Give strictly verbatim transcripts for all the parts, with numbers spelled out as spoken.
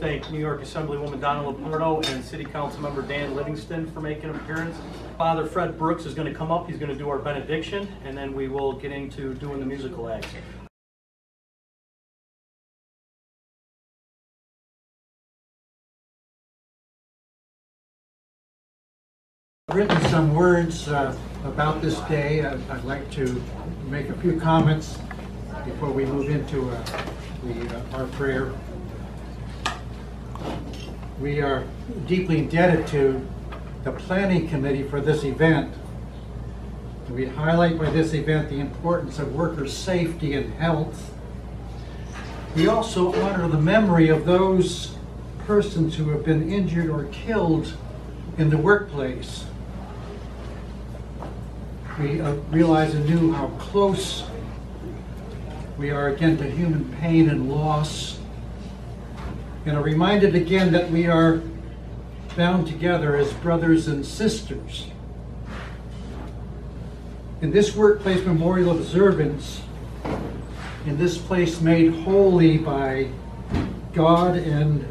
Thank New York Assemblywoman Donna Lopardo and City Council Member Dan Livingston for making an appearance. Father Fred Brooks is going to come up. He's going to do our benediction, and then we will get into doing the musical acts. I've written some words uh, about this day. I'd, I'd like to make a few comments before we move into uh, the, uh, our prayer. We are deeply indebted to the planning committee for this event. We highlight by this event the importance of workers' safety and health. We also honor the memory of those persons who have been injured or killed in the workplace. We uh, realize anew how close we are again to human pain and loss, and are reminded again that we are bound together as brothers and sisters. In this workplace memorial observance, in this place made holy by God and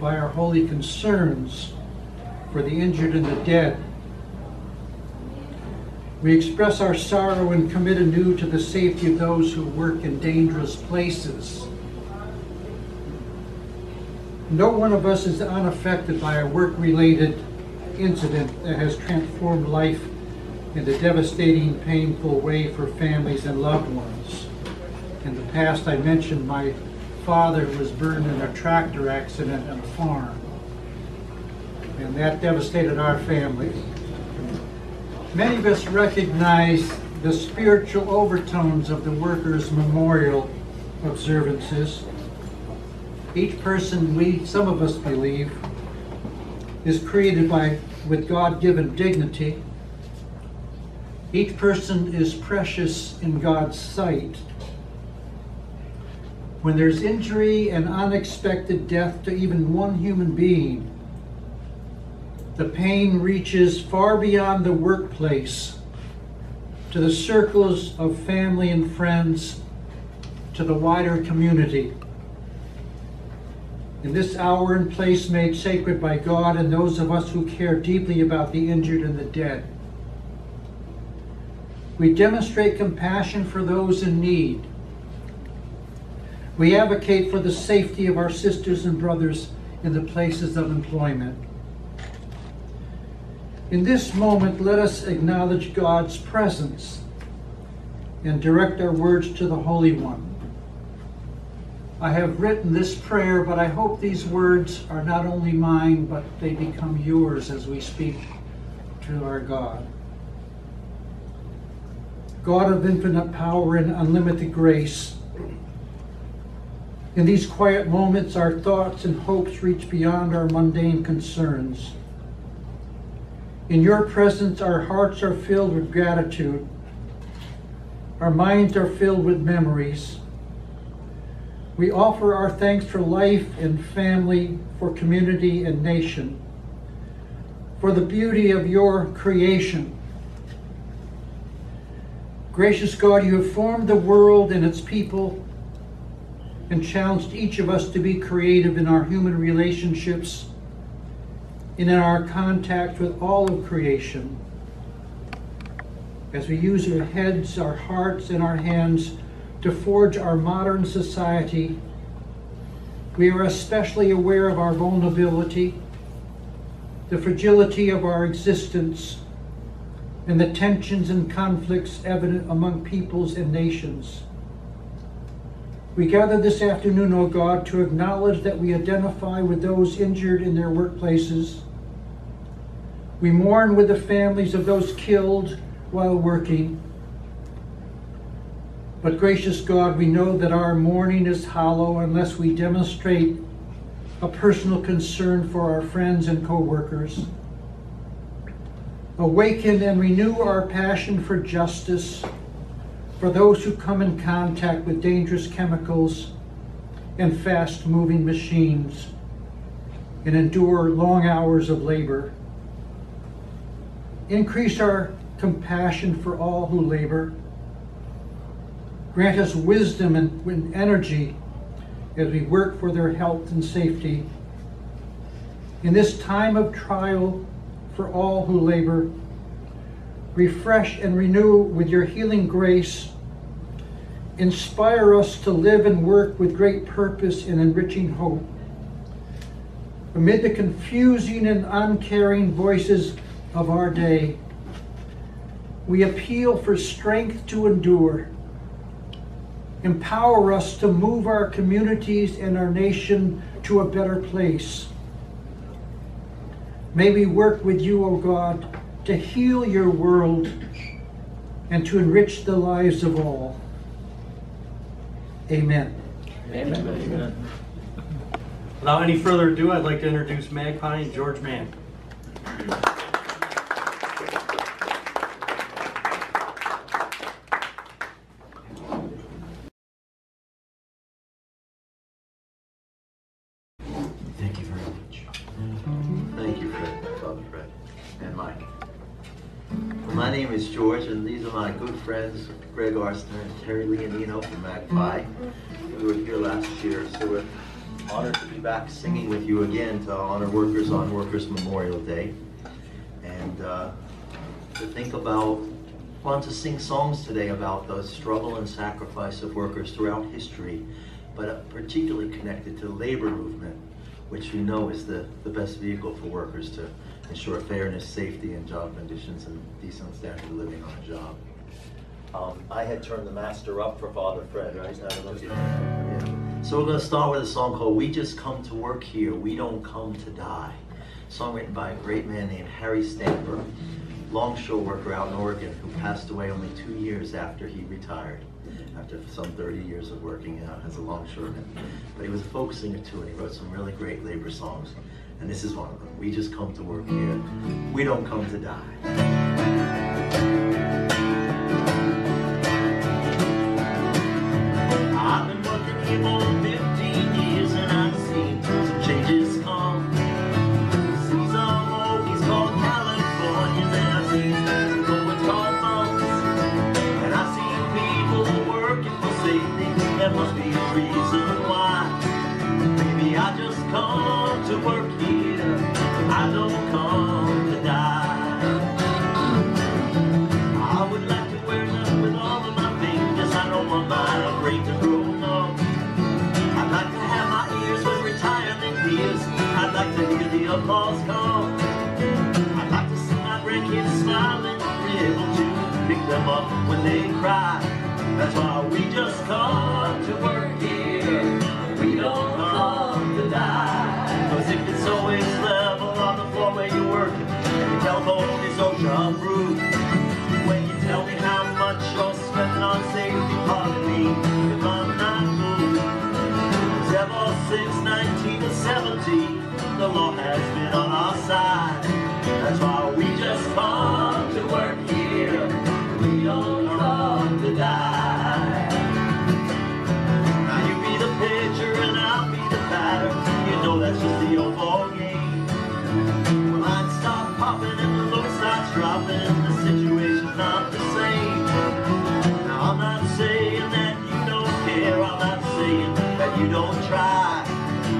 by our holy concerns for the injured and the dead, we express our sorrow and commit anew to the safety of those who work in dangerous places. No one of us is unaffected by a work-related incident that has transformed life in a devastating, painful way for families and loved ones. In the past, I mentioned my father was burned in a tractor accident on a farm, and that devastated our family. Many of us recognize the spiritual overtones of the workers' memorial observances. Each person, we, some of us believe, is created by, with God-given dignity. Each person is precious in God's sight. When there's injury and unexpected death to even one human being, the pain reaches far beyond the workplace, to the circles of family and friends, to the wider community. In this hour and place made sacred by God and those of us who care deeply about the injured and the dead, we demonstrate compassion for those in need. We advocate for the safety of our sisters and brothers in the places of employment. In this moment, let us acknowledge God's presence and direct our words to the Holy One. I have written this prayer, but I hope these words are not only mine, but they become yours as we speak to our God. God of infinite power and unlimited grace, in these quiet moments, our thoughts and hopes reach beyond our mundane concerns. In your presence, our hearts are filled with gratitude. Our minds are filled with memories. We offer our thanks for life and family, for community and nation, for the beauty of your creation. Gracious God, you have formed the world and its people and challenged each of us to be creative in our human relationships and in our contact with all of creation. As we use our heads, our hearts, and our hands to forge our modern society, we are especially aware of our vulnerability, the fragility of our existence, and the tensions and conflicts evident among peoples and nations. We gather this afternoon, O God, to acknowledge that we identify with those injured in their workplaces. We mourn with the families of those killed while working. But gracious God, we know that our mourning is hollow unless we demonstrate a personal concern for our friends and co-workers. Awaken and renew our passion for justice, for those who come in contact with dangerous chemicals and fast-moving machines and endure long hours of labor. Increase our compassion for all who labor. Grant us wisdom and energy as we work for their health and safety. in this time of trial for all who labor. Refresh and renew with your healing grace. Inspire us to live and work with great purpose and enriching hope. Amid the confusing and uncaring voices of our day, we appeal for strength to endure. Empower us to move our communities and our nation to a better place. May we work with you, O God, to heal your world and to enrich the lives of all. Amen. Amen. Amen. Amen. Without any further ado, I'd like to introduce Magpie and George Mann. Thank you very much. Thank you, Fred, Father Fred, and Mike. My name is George, and these are my good friends, Greg Arsner and Terry Leonino from Magpie. We were here last year, so we're honored to be back singing with you again to honor Workers on Workers Memorial Day, and uh, to think about, want to sing songs today about the struggle and sacrifice of workers throughout history, but particularly connected to the labor movement, which we know is the, the best vehicle for workers to ensure fairness, safety, and job conditions and decent standard of living on a job. Um, I had turned the master up for Father Fred, right? Yeah. So we're going to start with a song called We Just Come to Work Here, We Don't Come to Die. A song written by a great man named Harry Stamper, longshore worker out in Oregon who passed away only two years after he retired, after some thirty years of working out as a longshoreman. But he was a folk singer too, and he wrote some really great labor songs. And this is one of them. We just come to work here. We don't come to die. Applause come. I'd like to see my grandkids smiling, be able to pick them up when they cry. That's why we just come to work here. We don't come to die. Cause if it's always level on the floor where you're working, and the telephone is OSHA approved. When you tell me how much you're spending on safety, pardon me if I'm not moved. Cause ever since nineteen seventy, the law has been on our side. That's why we just come to work here. We don't come to die. Now you be the pitcher and I'll be the batter. You know that's just the old ball game. The lines start popping and the load starts dropping. The situation's not the same. Now I'm not saying that you don't care. I'm not saying that you don't try.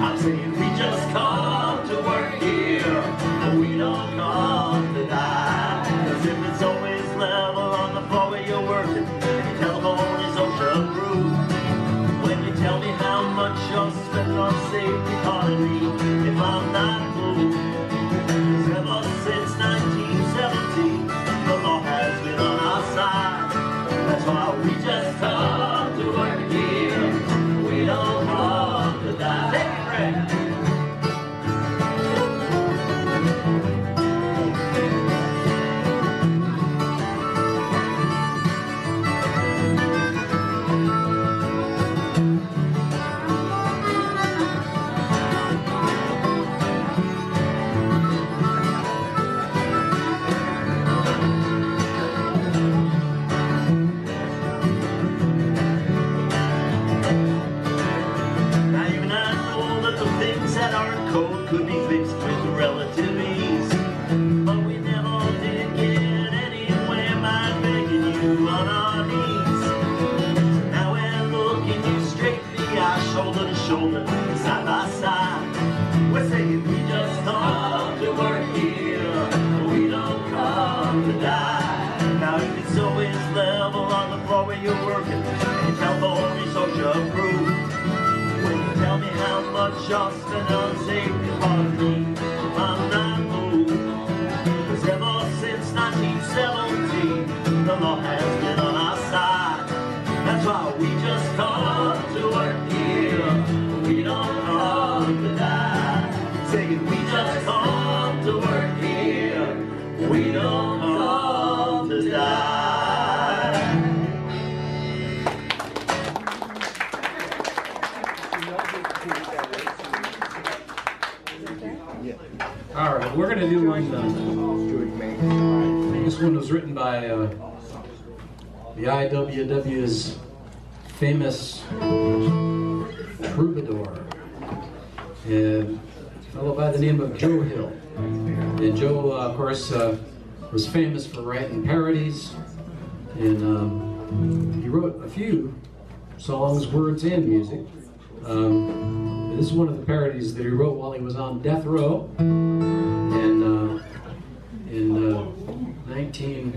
I'm saying we just come to work here, and we don't come to die. Cause if it's always level on the floor where you're working, and your telephone is OSHA approved. When you tell me how much you're spending on safety, pardon me if I'm not moved. Cause ever since nineteen seventy, the law has been on our side. That's why we just come to work here, we don't come to die. Take it, Fred. shoulder, side by side. We're saying we just come to work here, we don't come to die. Now if it's always level on the floor where you're working, and you tell the whole resource you're approved, when you tell me how much you're spending on safety on me, I'm not moved. Cause ever since nineteen seventeen, the law has been on our side. That's why we just come to work here, we don't come to die. Saying we just come to work here, we don't come to die. Yeah. All right, we're gonna do one. Uh, this one was written by uh, the I W W's famous troubadour, and a fellow by the name of Joe Hill. And Joe, uh, of course, uh, was famous for writing parodies, and um, he wrote a few songs, words, and music. Um, this is one of the parodies that he wrote while he was on death row, and uh, in uh, nineteen.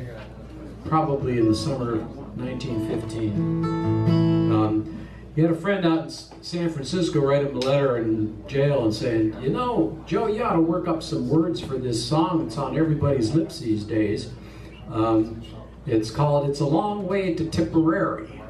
Probably in the summer of nineteen fifteen. Um, he had a friend out in San Francisco write him a letter in jail and saying, you know, Joe, you ought to work up some words for this song that's on everybody's lips these days. Um, it's called It's a Long Way to Tipperary.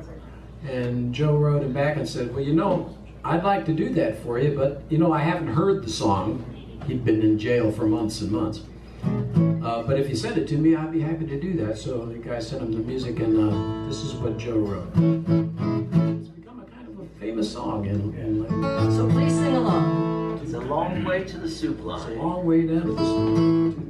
And Joe wrote him back and said, well, you know, I'd like to do that for you, but, you know, I haven't heard the song. He'd been in jail for months and months. Uh, but if you send it to me, I'd be happy to do that. So the guy sent him the music, and uh, this is what Joe wrote. It's become a kind of a famous song. In, in like, so please sing along. It's a long way to the soup line. It's a long way down to the soup line.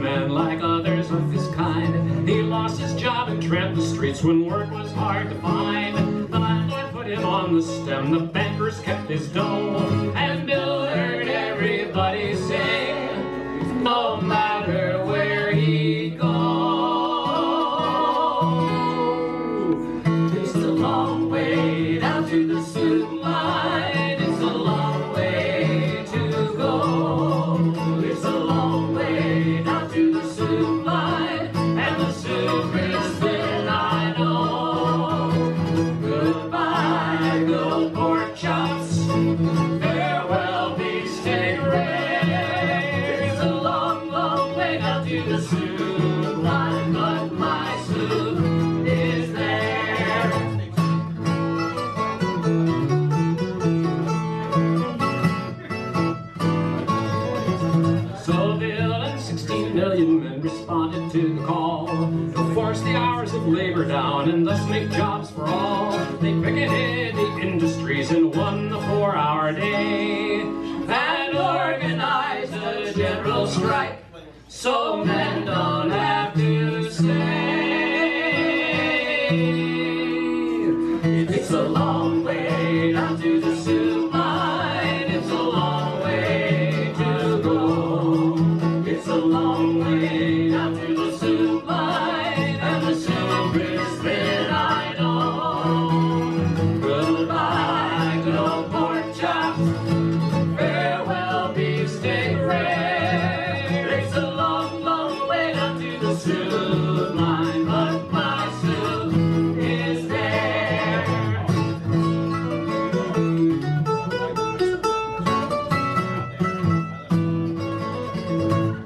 Man like others of his kind, he lost his job and tramped the streets when work was hard to find. The landlord put him on the stem, the bankers kept his dough, and Bill heard everybody sing, no matter where he goes. It's a long way down to the soup line, it's a long way to go, it's a long way down to the soup line, and the soup is thin, I know. Goodbye, good pork chops, farewell, beef steak ray. It's a long, long way down to the soup line, but my soup is there. So Bill and sixteen million men responded to the call to force the hours of labor down and thus make jobs for all. They picketed the industries and won the four-hour day and organized a general strike so men don't have to stay. It's a long way down to the soup line, it's a long way to go, it's a long way down to the soup line, and the soup is thin, I know. Goodbye, good pork chops, farewell, beef steak ray. It's a long, long way down to the soup line, but my soup is there.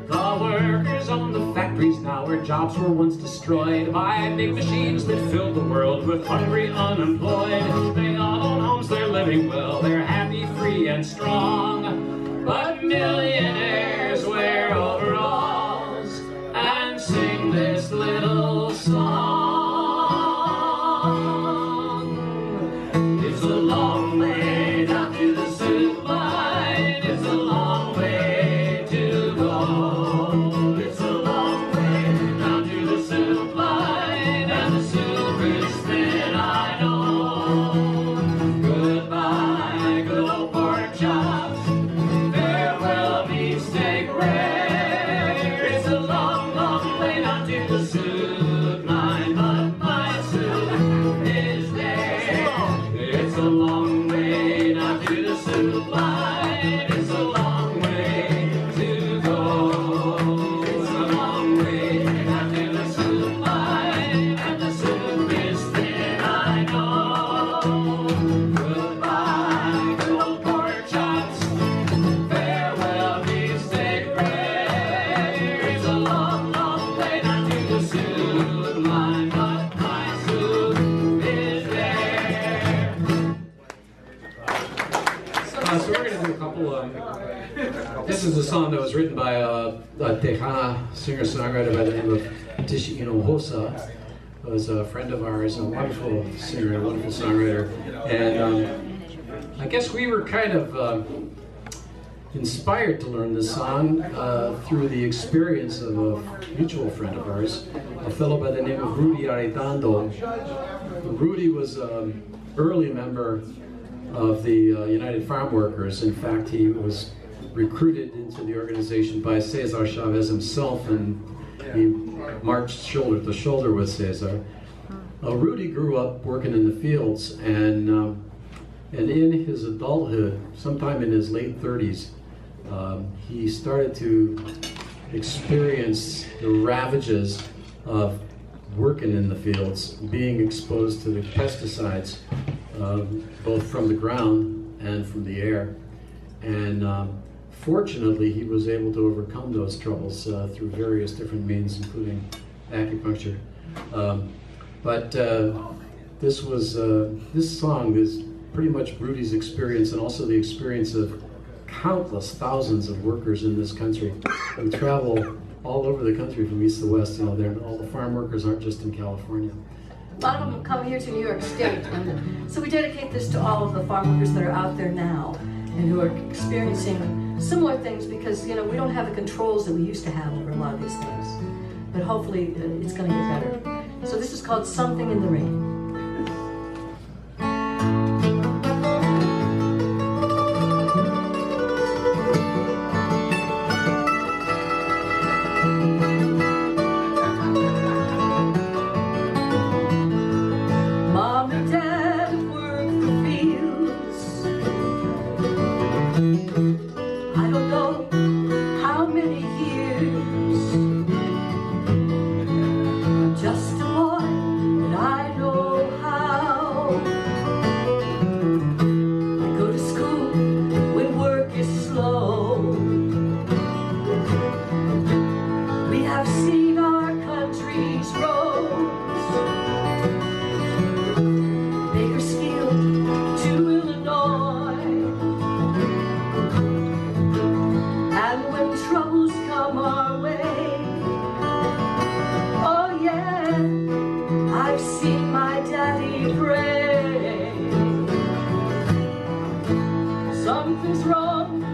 The workers on the factories now, where jobs were once destroyed by big machines that filled the world with hungry unemployed. They all own homes, they're living well, they're happy, free, and strong. But millionaires wear overalls and sing this little song. It's a long way down to the soup line, it's a long way to go, it's a long way down to the soup line, and the soup is thin, I know. Goodbye, good old pork chops, farewell, beef steak. Singer-songwriter by the name of Toshihiko Hosa, who's a friend of ours, a wonderful singer, a wonderful songwriter, and um, I guess we were kind of uh, inspired to learn this song uh, through the experience of a mutual friend of ours, a fellow by the name of Rudy Arendo. Rudy was an early member of the uh, United Farm Workers. In fact, he was recruited into the organization by Cesar Chavez himself, and he marched shoulder to shoulder with Cesar. Uh, Rudy grew up working in the fields, and um, and in his adulthood, sometime in his late thirties, um, he started to experience the ravages of working in the fields, being exposed to the pesticides, uh, both from the ground and from the air. And um, fortunately, he was able to overcome those troubles uh, through various different means, including acupuncture. Um, but uh, this was uh, this song is pretty much Rudy's experience, and also the experience of countless thousands of workers in this country who travel all over the country from east to west. You know, they're, all the farm workers aren't just in California. A lot of them come here to New York State, and so we dedicate this to all of the farm workers that are out there now and who are experiencing similar things, because, you know, we don't have the controls that we used to have over a lot of these things. But hopefully it's going to get better. So this is called Something in the Rain. There's something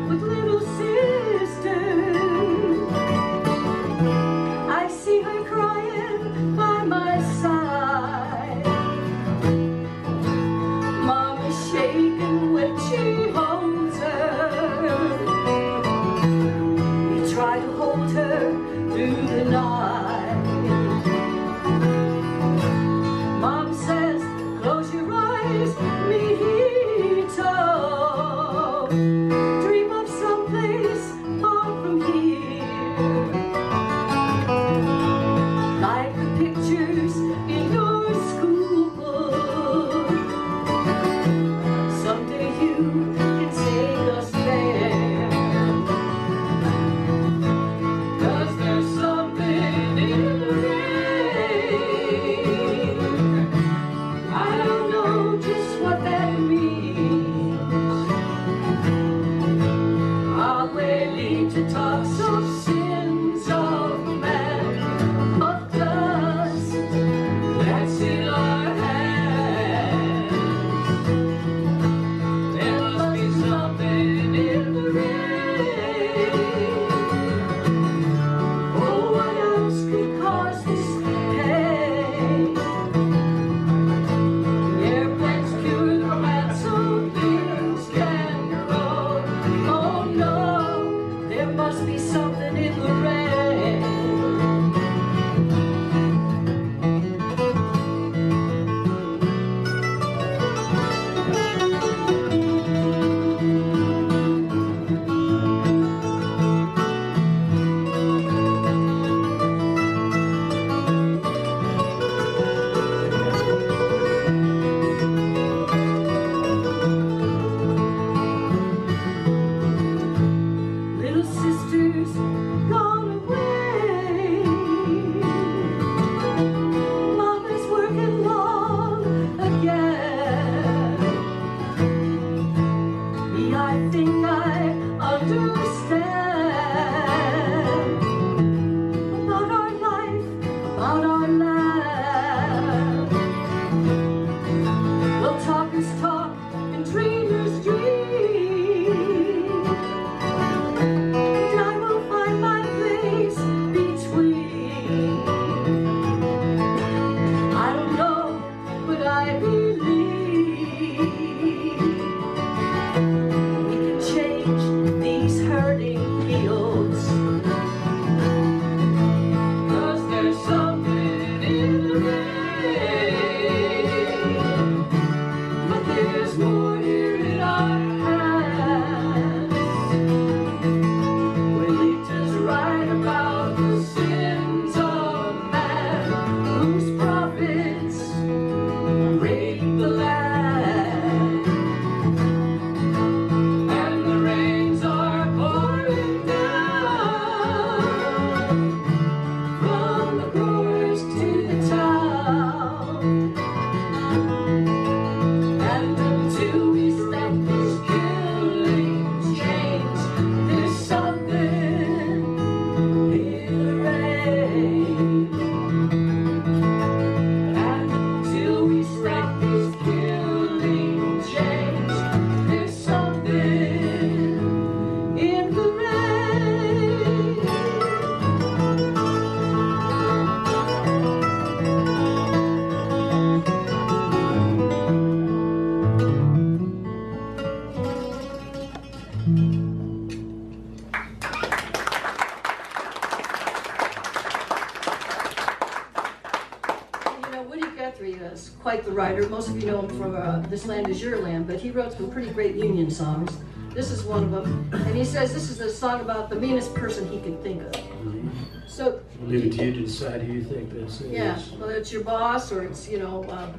Most of you know him from uh, This Land Is Your Land, but he wrote some pretty great Union songs. This is one of them. And he says this is a song about the meanest person he could think of. Mm-hmm. So I'll leave it to you to decide who you think this is. Yeah, whether it's your boss or it's, you know, uh,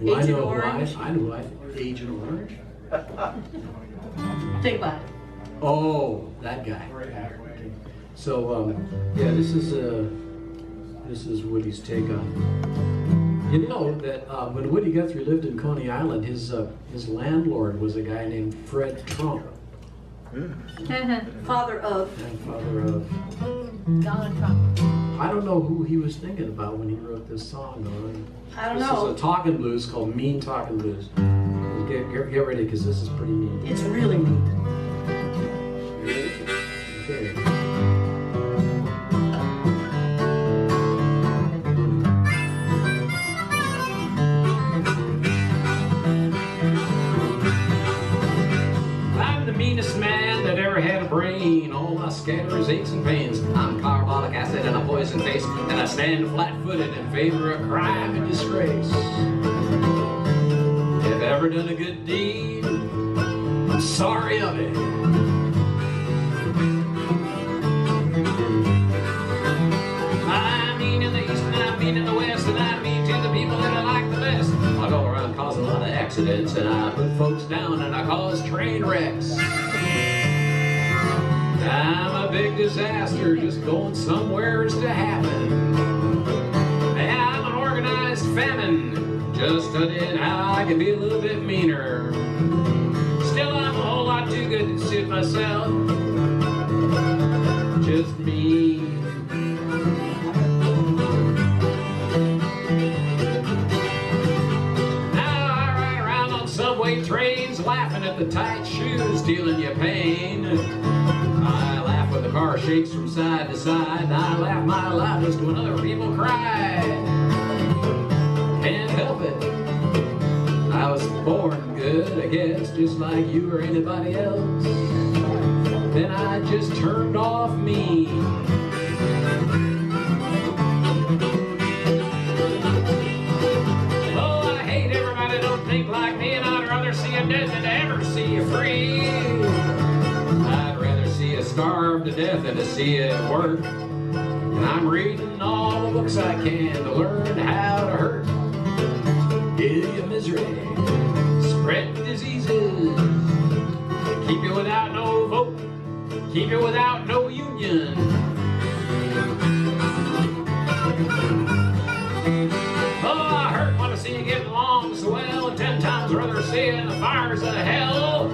well, Agent I know Orange. I, I know I think Agent Orange. Think about it. Oh, that guy. So, um, yeah, this is, uh, this is Woody's take on. You know that uh, when Woody Guthrie lived in Coney Island, his uh, his landlord was a guy named Fred Trump. Father of. And father of. Donald Trump. I don't know who he was thinking about when he wrote this song, though. I don't this know. This is a talking blues called Mean Talking Blues. Get, get, get ready, because this is pretty mean. It's really mean. Okay. All I scatter is aches and pains. I'm carbolic acid and a poison face, and I stand flat-footed in favor of crime and disgrace. If ever done a good deed, I'm sorry of it. I mean in the east and I mean in the west, and I mean to the people that I like the best. I go around causing a lot of accidents, and I put folks down, and I cause train wrecks. I'm a big disaster, just going somewhere to happen. I'm an organized famine, just studying how I can be a little bit meaner. Still, I'm a whole lot too good to suit myself. Just me. Now I ride around on subway trains, laughing at the tight shoes dealing you pain. I laugh when the car shakes from side to side, and I laugh my loudest when other people cry. Can't help it. I was born good, I guess, just like you or anybody else. then I just turned off me. Oh, I hate everybody don't think like me, and I'd rather see a dead than ever see you free. I'd rather see you starve to death than to see you at work. And I'm reading all the books I can to learn how to hurt. Give you misery, spread diseases, keep you without no vote, keep you without no union. Oh, I hurt when I see you getting along so well, and ten times rather see you in the fires of hell.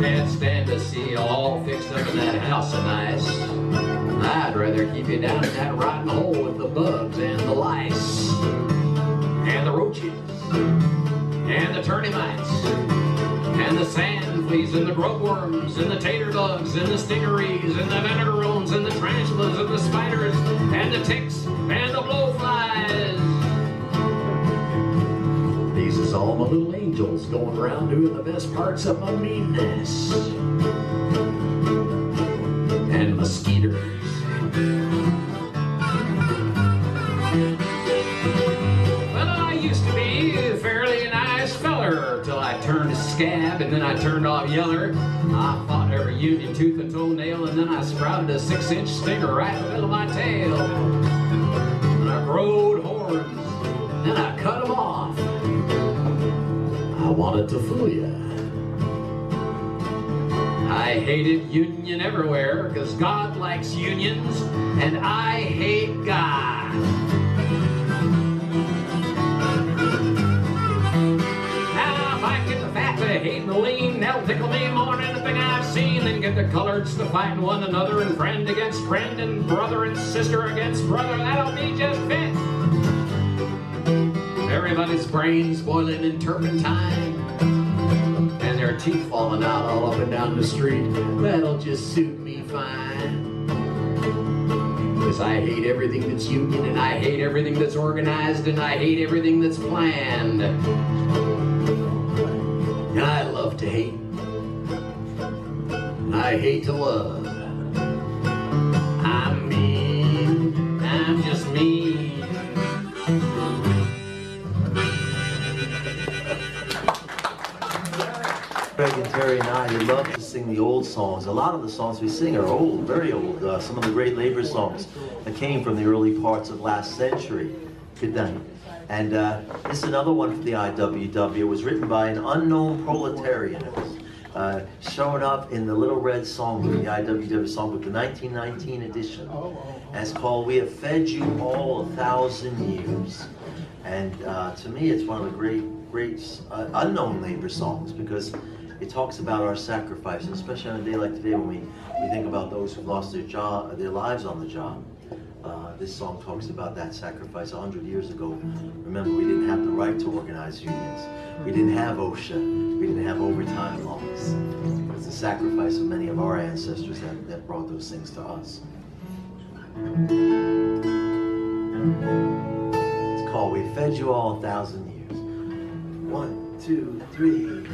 Can't stand to see you all fixed up in that house of nice. I'd rather keep you down in that rotten hole with the bugs and the lice, and the roaches, and the turny mites, and the sand fleas, and the grub worms, and the tater bugs, and the stingeries, and the vinegarones, and the tarantulas, and the spiders, and the ticks, and the blowflies. These is all my little angels going around doing the best parts of my meanness. And mosquitoes. Turned a scab, and then I turned off yeller. I fought every union tooth and toenail, and then I sprouted a six-inch stinger right in the middle of my tail. And I growed horns, and then I cut them off. I wanted to fool ya. I hated union everywhere, because God likes unions, and I hate God. Hating the lean, that'll tickle me more than anything I've seen. Then get the coloreds to fighting one another, and friend against friend, and brother and sister against brother. That'll be just fit. Everybody's brains boiling in turpentine, and their teeth falling out all up and down the street. That'll just suit me fine. Because I hate everything that's union, and I hate everything that's organized, and I hate everything that's planned. And I love to hate, and I hate to love. I'm mean, I'm just mean. Greg and Terry and I, we love to sing the old songs. A lot of the songs we sing are old, very old. Uh, some of the great labor songs that came from the early parts of last century. Good night. And uh, this is another one from the I W W. It was written by an unknown proletarian. It was uh, shown up in the Little Red Songbook, the I W W Songbook, the nineteen nineteen edition. And it's called "We Have Fed You All a Thousand Years." And uh, to me, it's one of the great, great uh, unknown labor songs, because it talks about our sacrifice, especially on a day like today when we, we think about those who lost their job, their lives on the job. Uh, this song talks about that sacrifice a hundred years ago. Remember, we didn't have the right to organize unions. We didn't have OSHA. We didn't have overtime laws. It was the sacrifice of many of our ancestors that, that brought those things to us. It's called "We Fed You All a Thousand Years." One, two, three.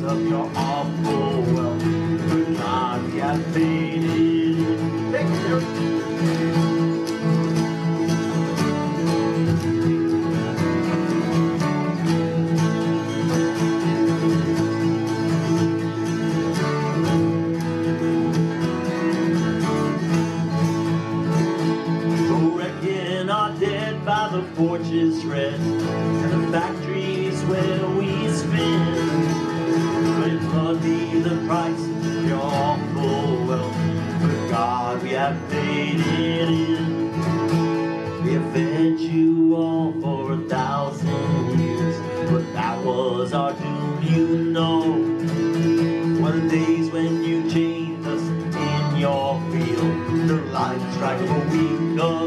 Of your awful wealth could not have faded. the forges rest, and the factories where we spin. But it must be the price of your awful wealth, but God, we have paid it in. We have fed you all for a thousand years, but that was our doom, you know. One of the days when you chained us in your field, the light strike of a week ago.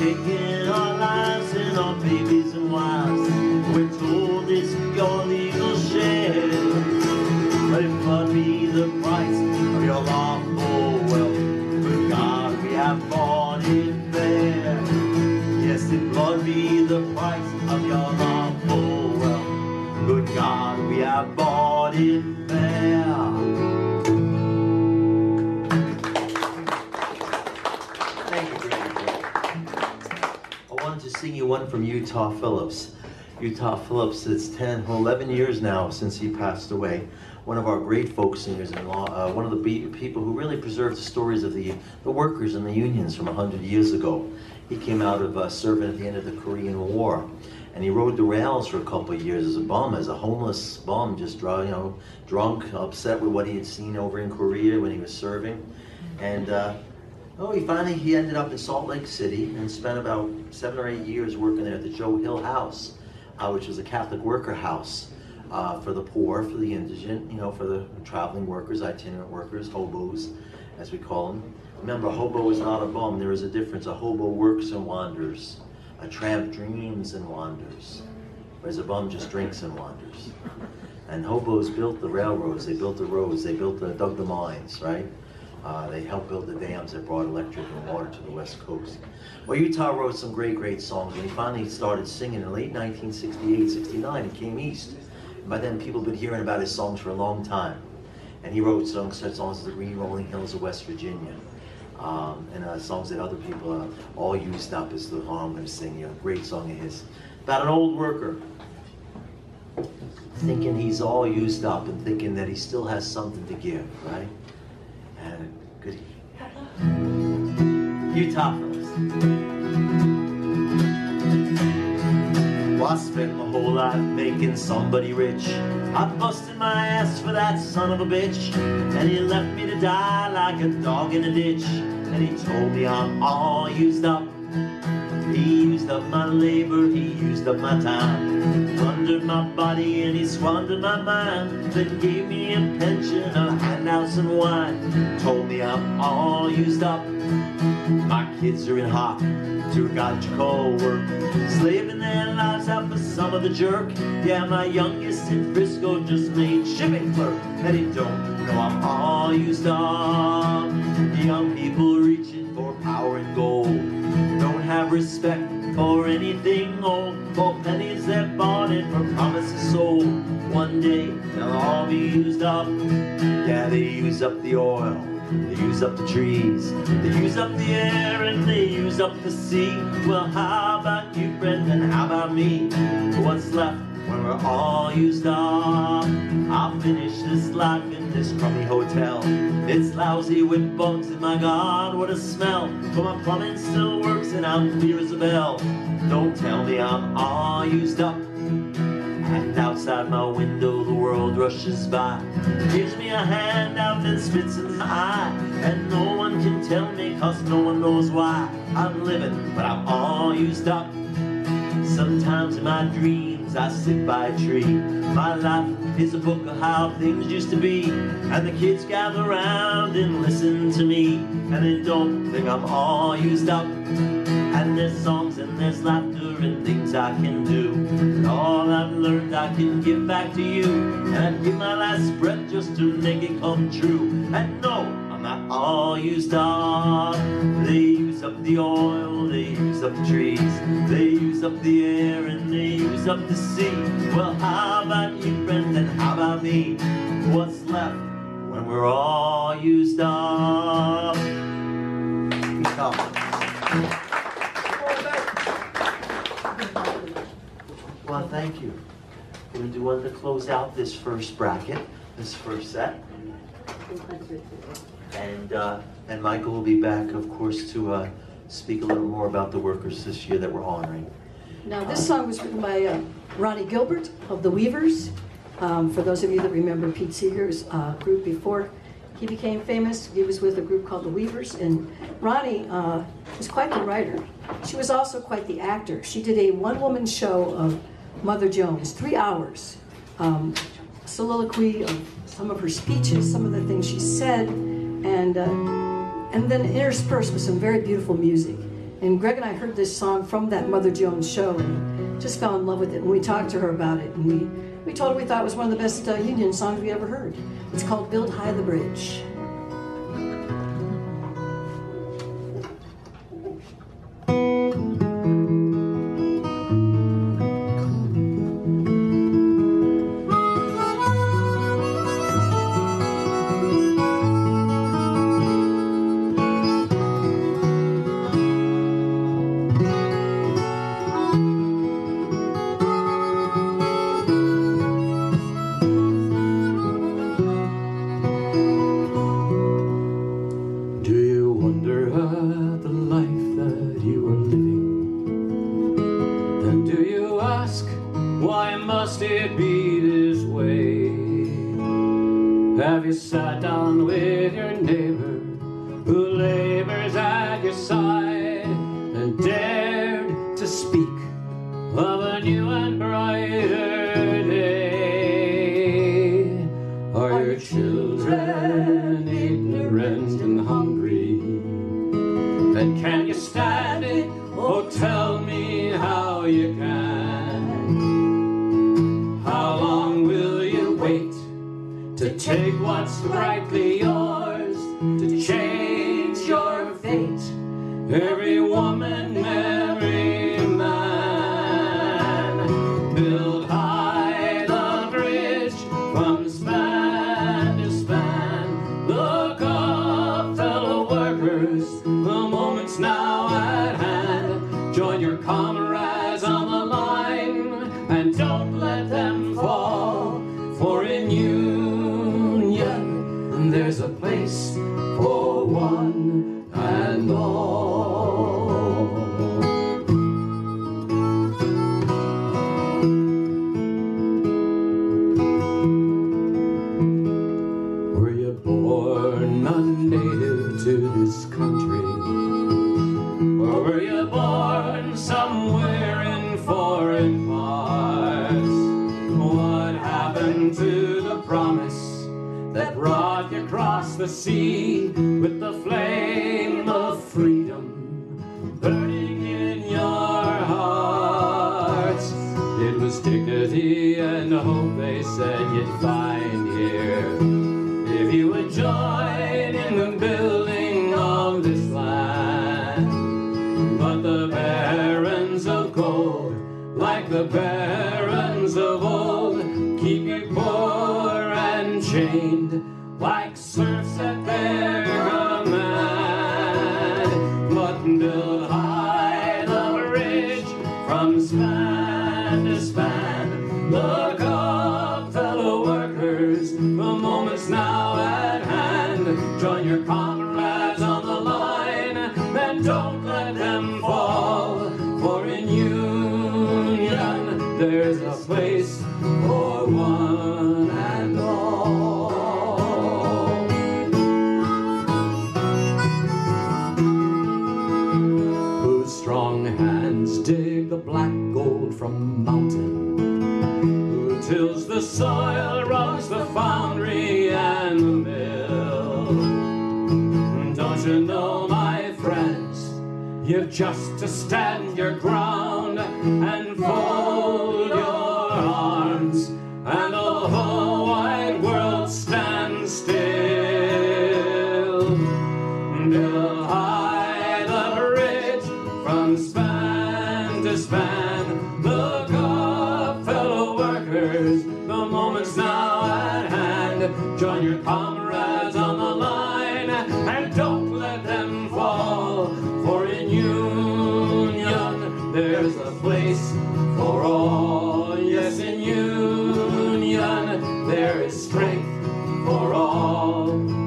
Taking our lives and our babies and wives, we're told it's your legal share. But it must be the price of your lawful wealth, but God, we have bought it fair. Yes, it must be the price of your lawful wealth, but God, we have bought it fair. Sing you one from Utah Phillips. Utah Phillips, it's ten, eleven years now since he passed away. One of our great folk singers in law, uh, one of the be people who really preserved the stories of the, the workers and the unions from a hundred years ago. He came out of uh, serving at the end of the Korean War, and he rode the rails for a couple of years as a bum, as a homeless bum, just dry, you know, drunk, upset with what he had seen over in Korea when he was serving. And uh, Oh, he finally, he ended up in Salt Lake City and spent about seven or eight years working there at the Joe Hill House, uh, which was a Catholic worker house uh, for the poor, for the indigent, you know, for the traveling workers, itinerant workers, hobos, as we call them. Remember, a hobo is not a bum. There is a difference. A hobo works and wanders. A tramp dreams and wanders, whereas a bum just drinks and wanders. And hobos built the railroads. They built the roads. They built the, dug the mines, right? Uh, they helped build the dams that brought electric and water to the West Coast. Well, Utah wrote some great, great songs. When he finally started singing in late nineteen sixty-eight, sixty-nine, he came east. And by then, people had been hearing about his songs for a long time. And he wrote songs, such songs as The Green Rolling Hills of West Virginia, um, and uh, songs that other people uh, all used up as the harm of singing. A great song of his, about an old worker, thinking he's all used up and thinking that he still has something to give, right? And good Utah Phillips. Well, I spent my whole life making somebody rich. I busted my ass for that son of a bitch, and he left me to die like a dog in a ditch. And he told me I'm all used up. He used up my labor, he used up my time. He plundered my body and he squandered my mind. Then gave me a pension of handouts and wine. Told me I'm all used up. My kids are in hock, to got your cold work, slaving their lives out for some of the jerk. Yeah, my youngest in Frisco just made shipping clerk, and he don't know I'm all used up. Young people reaching for power and gold, don't have respect for anything old, for pennies that bought and for promises sold. One day they'll all be used up. Yeah, they use up the oil, they use up the trees, they use up the air, and they use up the sea. Well, how about you, friend, and how about me? What's left when we're all used up? I'll finish this life in this crummy hotel. It's lousy with bugs, and my God, what a smell. But my plumbing still works, and I'm clear as a bell. Don't tell me I'm all used up. And outside my window, the world rushes by, gives me a handout and spits in the eye. And no one can tell me, cause no one knows why. I'm living, but I'm all used up. Sometimes in my dreams I sit by a tree. My life is a book of how things used to be. And the kids gather around and listen to me, and they don't think I'm all used up. And there's songs and there's laughter and things I can do, and all I've learned I can give back to you. And I'd give my last breath just to make it come true. And no, I'm not all used up. They use up the oil, they use up the trees, they use up the air, and they use up the sea. Well, how about you, friend, and how about me? What's left when we're all used up? Well, thank you. We're going to do one to close out this first bracket, this first set. And, uh, and Michael will be back, of course, to, uh, speak a little more about the workers this year that we're hauling right now. Now, this song was written by uh, Ronnie Gilbert of the Weavers. Um, for those of you that remember Pete Seeger's uh, group before he became famous, he was with a group called the Weavers, and Ronnie uh, was quite the writer. She was also quite the actor. She did a one-woman show of Mother Jones, three hours, um, soliloquy of some of her speeches, some of the things she said, and uh, and then interspersed with some very beautiful music. And Greg and I heard this song from that Mother Jones show and just fell in love with it. And we talked to her about it, and we. We told her we thought it was one of the best uh, union songs we ever heard. It's called Build High the Bridge.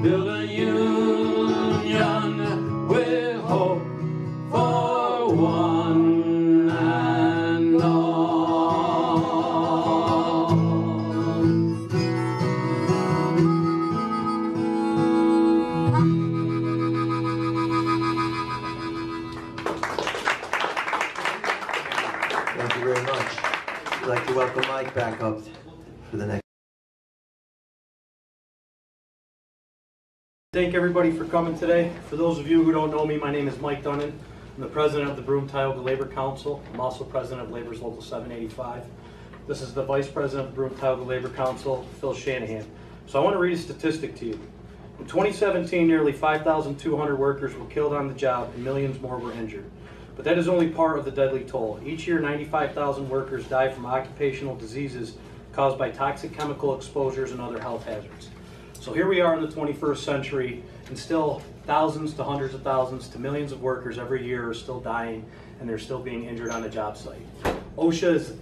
Build a union with hope. you very much. I'd like to welcome Mike back up for the next. Thank everybody for coming today. For those of you who don't know me, my name is Mike Dunnan. I'm the president of the Broome Tioga Labor Council. I'm also president of Labor's Local seven eighty-five. This is the vice president of the Broome Tioga Labor Council, Phil Shanahan. So I want to read a statistic to you. In twenty seventeen, nearly five thousand two hundred workers were killed on the job and millions more were injured. But that is only part of the deadly toll. Each year, ninety-five thousand workers die from occupational diseases caused by toxic chemical exposures and other health hazards. So here we are in the twenty-first century, and still thousands to hundreds of thousands to millions of workers every year are still dying, and they're still being injured on the job site. OSHA's,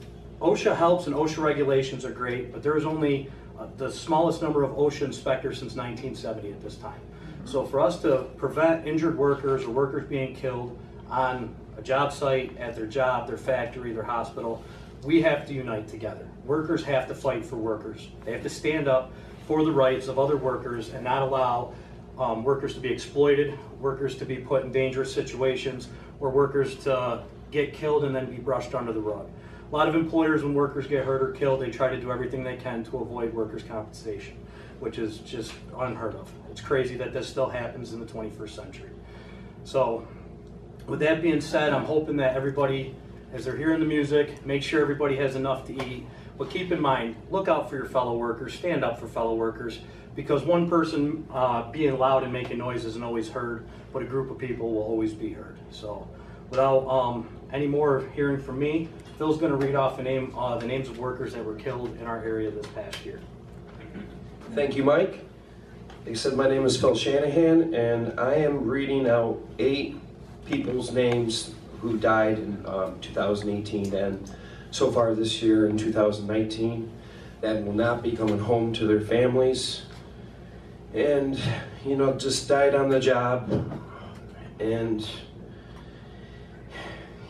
OSHA helps and OSHA regulations are great, but there is only uh, the smallest number of OSHA inspectors since nineteen seventy at this time. So for us to prevent injured workers or workers being killed on a job site, at their job, their factory, their hospital, we have to unite together. Workers have to fight for workers. They have to stand up for the rights of other workers and not allow um, workers to be exploited, workers to be put in dangerous situations, or workers to get killed and then be brushed under the rug. A lot of employers, when workers get hurt or killed, they try to do everything they can to avoid workers' compensation, which is just unheard of. It's crazy that this still happens in the twenty-first century. So, with that being said, I'm hoping that everybody, as they're hearing the music, make sure everybody has enough to eat. But keep in mind, look out for your fellow workers, stand up for fellow workers, because one person uh, being loud and making noise isn't always heard, but a group of people will always be heard. So without um, any more hearing from me, Phil's going to read off the, name, uh, the names of workers that were killed in our area this past year. Thank you, Mike. They said my name is Phil Shanahan, and I am reading out eight people's names who died in um, two thousand eighteen and so far this year in two thousand nineteen that will not be coming home to their families, and you know, just died on the job, and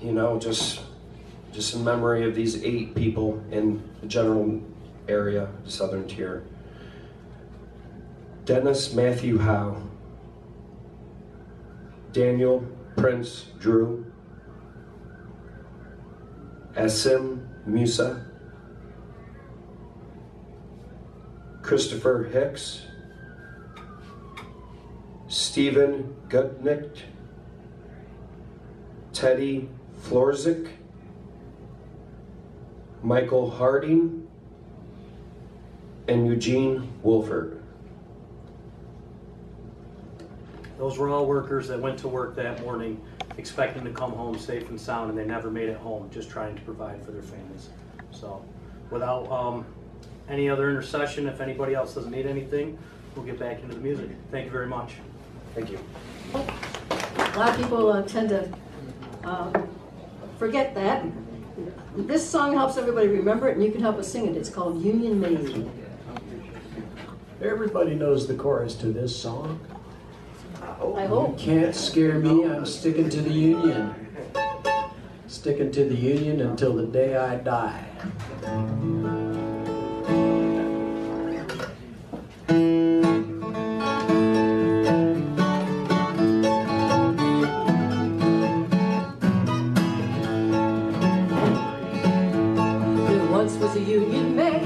you know, just just in memory of these eight people in the general area, the southern tier. Dennis Matthew Howe, Daniel Prince Drew, Asim Musa, Christopher Hicks, Stephen Gutnick, Teddy Florzik, Michael Harding, and Eugene Wolford. Those were all workers that went to work that morning expecting to come home safe and sound, and they never made it home, just trying to provide for their families. So without um, any other intercession, if anybody else doesn't need anything, we'll get back into the music. Thank you very much. Thank you. A lot of people uh, tend to uh, forget that. This song helps everybody remember it, and you can help us sing it. It's called Union Maid. Everybody knows the chorus to this song. I hope. You can't scare me, I'm sticking to the union. Sticking to the union until the day I die. There once was a union maid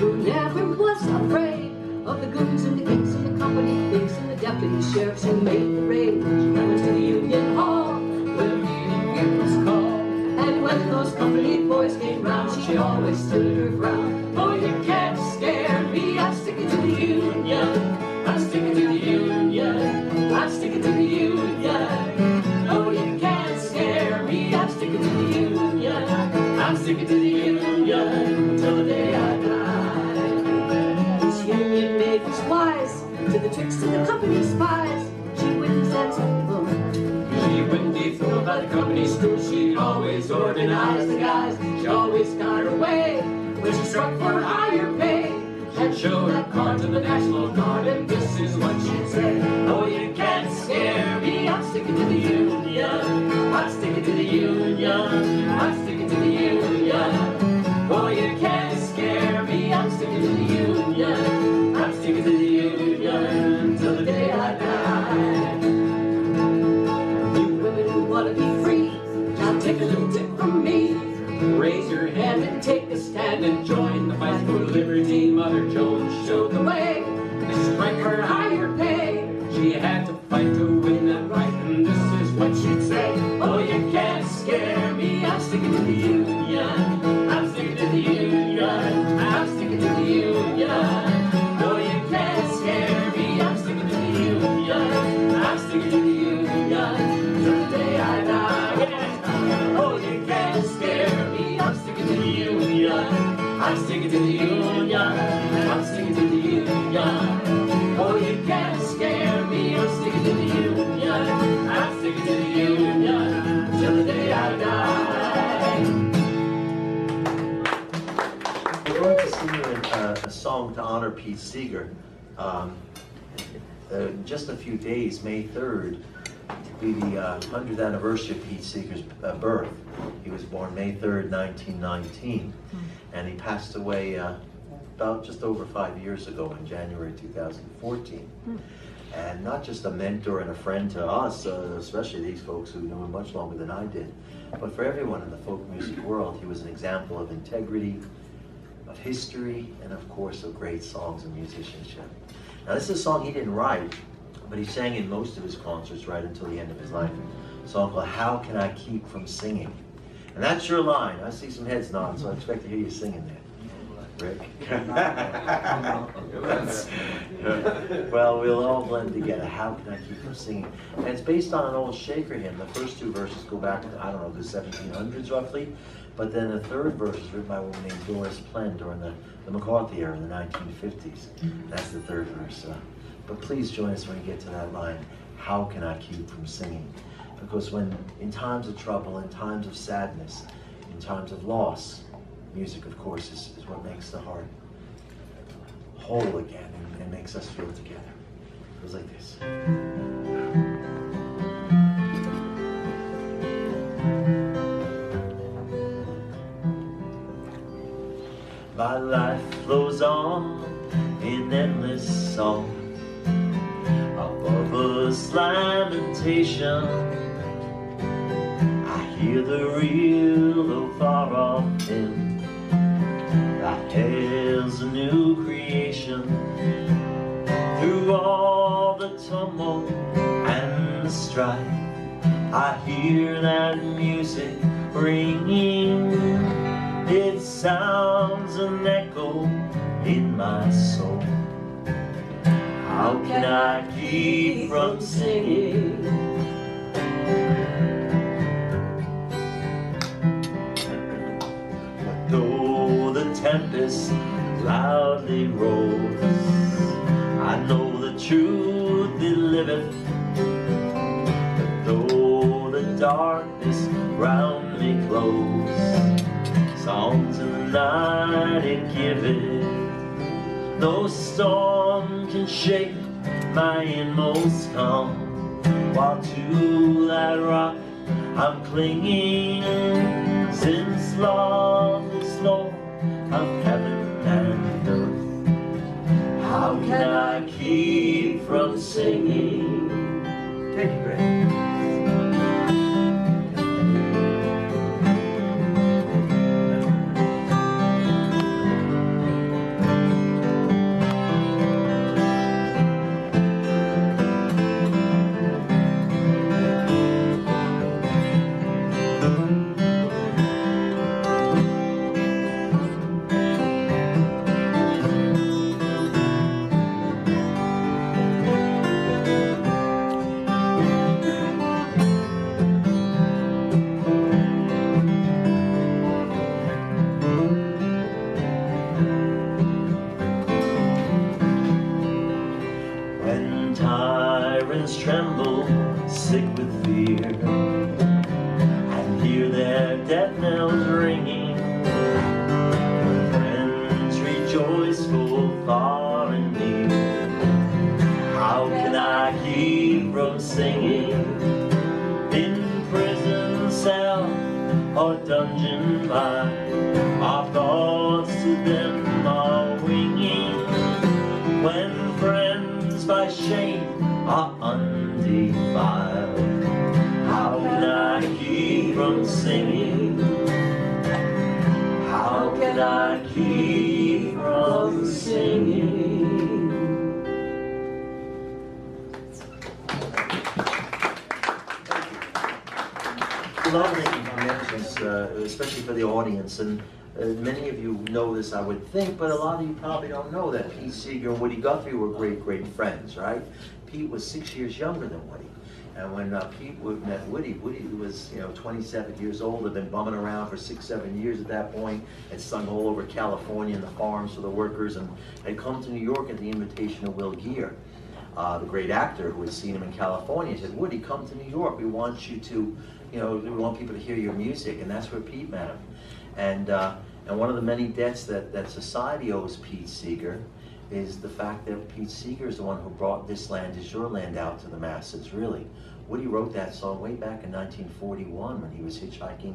who never was afraid of the goons and the kings and the company thieves and the deputy sheriffs who made the raid. She runs to the union hall where meeting it was called, and when those company boys came round she always stood her ground. Oh, you can't scare me, I'm sticking to the union. I'm sticking to the union. I'm sticking to the union. Oh, you can't scare me, I'm sticking to the union. I'm sticking to the union till the day I die. This union maid was wise to the tricks of the company spies. She wouldn't set them. She wouldn't be fooled by the company school. She always organized the guys. She always got her way when she struck for higher pay. She'd show her card to the National Guard, and this is what she'd say. Oh, you can't scare me. I'm sticking to the union. I'm sticking to the union. I'm sticking to the union. Oh, you can't scare me. I'm sticking to the union. I'm sticking to the union. Till the day I die. You women who want to be free, now take a little tip from me. Raise your hand and take a stand and join the fight for liberty. Mother Jones showed the way. They strike for higher pay. She had to fight to win that right, and this is what she'd say. Oh, you can't scare me. I'm sticking to the union. I'm sticking to the union. I'm sticking to the union. I'm sticking to the union, I'm sticking to the union. Oh, you can't scare me, I'm sticking to the union, I'm sticking to the union, till the day I die. We're going to sing uh, a song to honor Pete Seeger. Um, uh, just a few days, May third, to be the uh, hundredth anniversary of Pete Seeger's uh, birth. He was born May third, nineteen nineteen. And he passed away uh, about just over five years ago in January two thousand fourteen. Mm. And not just a mentor and a friend to us, uh, especially these folks who knew him much longer than I did, but for everyone in the folk music world, he was an example of integrity, of history, and of course of great songs and musicianship. Now this is a song he didn't write, but he sang in most of his concerts right until the end of his life. A song called How Can I Keep From Singing? And that's your line. I see some heads nod, so I expect to hear you singing there, Rick. Well, we'll all blend together. How can I keep from singing? And it's based on an old Shaker hymn. The first two verses go back to, I don't know, the seventeen hundreds roughly. But then the third verse is written by a woman named Doris Plen during the, the McCarthy era in the nineteen fifties. That's the third verse. Uh, but please join us when we get to that line. How can I keep from singing? Because when, in times of trouble, in times of sadness, in times of loss, music, of course, is, is what makes the heart whole again and, and makes us feel together. It was like this. My life flows on in endless song, above us lamentation. Hear the real, though far off hymn, thy hail's a new creation. Through all the tumult and the strife, I hear that music ringing. It sounds an echo in my soul. How can I keep from singing? Tempest loudly rolls, I know the truth deliveth. But though the darkness round me close, songs in the night it giveth. No storm can shake my inmost calm, while to that rock I'm clinging. Since love is Lord of heaven and earth, how can I keep from singing? Take it, Greg. How can I keep from singing? love making connections, uh, especially for the audience. And uh, many of you know this, I would think, but a lot of you probably don't know that Pete Seeger and Woody Guthrie were great, great friends, right? Pete was six years younger than Woody. And when uh, Pete would met Woody, Woody was, you know, twenty-seven years old, had been bumming around for six, seven years at that point, had sung all over California and the farms for the workers, and had come to New York at the invitation of Will Geer, uh, the great actor who had seen him in California. He said, "Woody, come to New York. We want you to, you know, we want people to hear your music." And that's where Pete met him. And uh, and one of the many debts that that society owes Pete Seeger is the fact that Pete Seeger is the one who brought "This Land Is Your Land" out to the masses, really. Woody wrote that song way back in nineteen forty-one when he was hitchhiking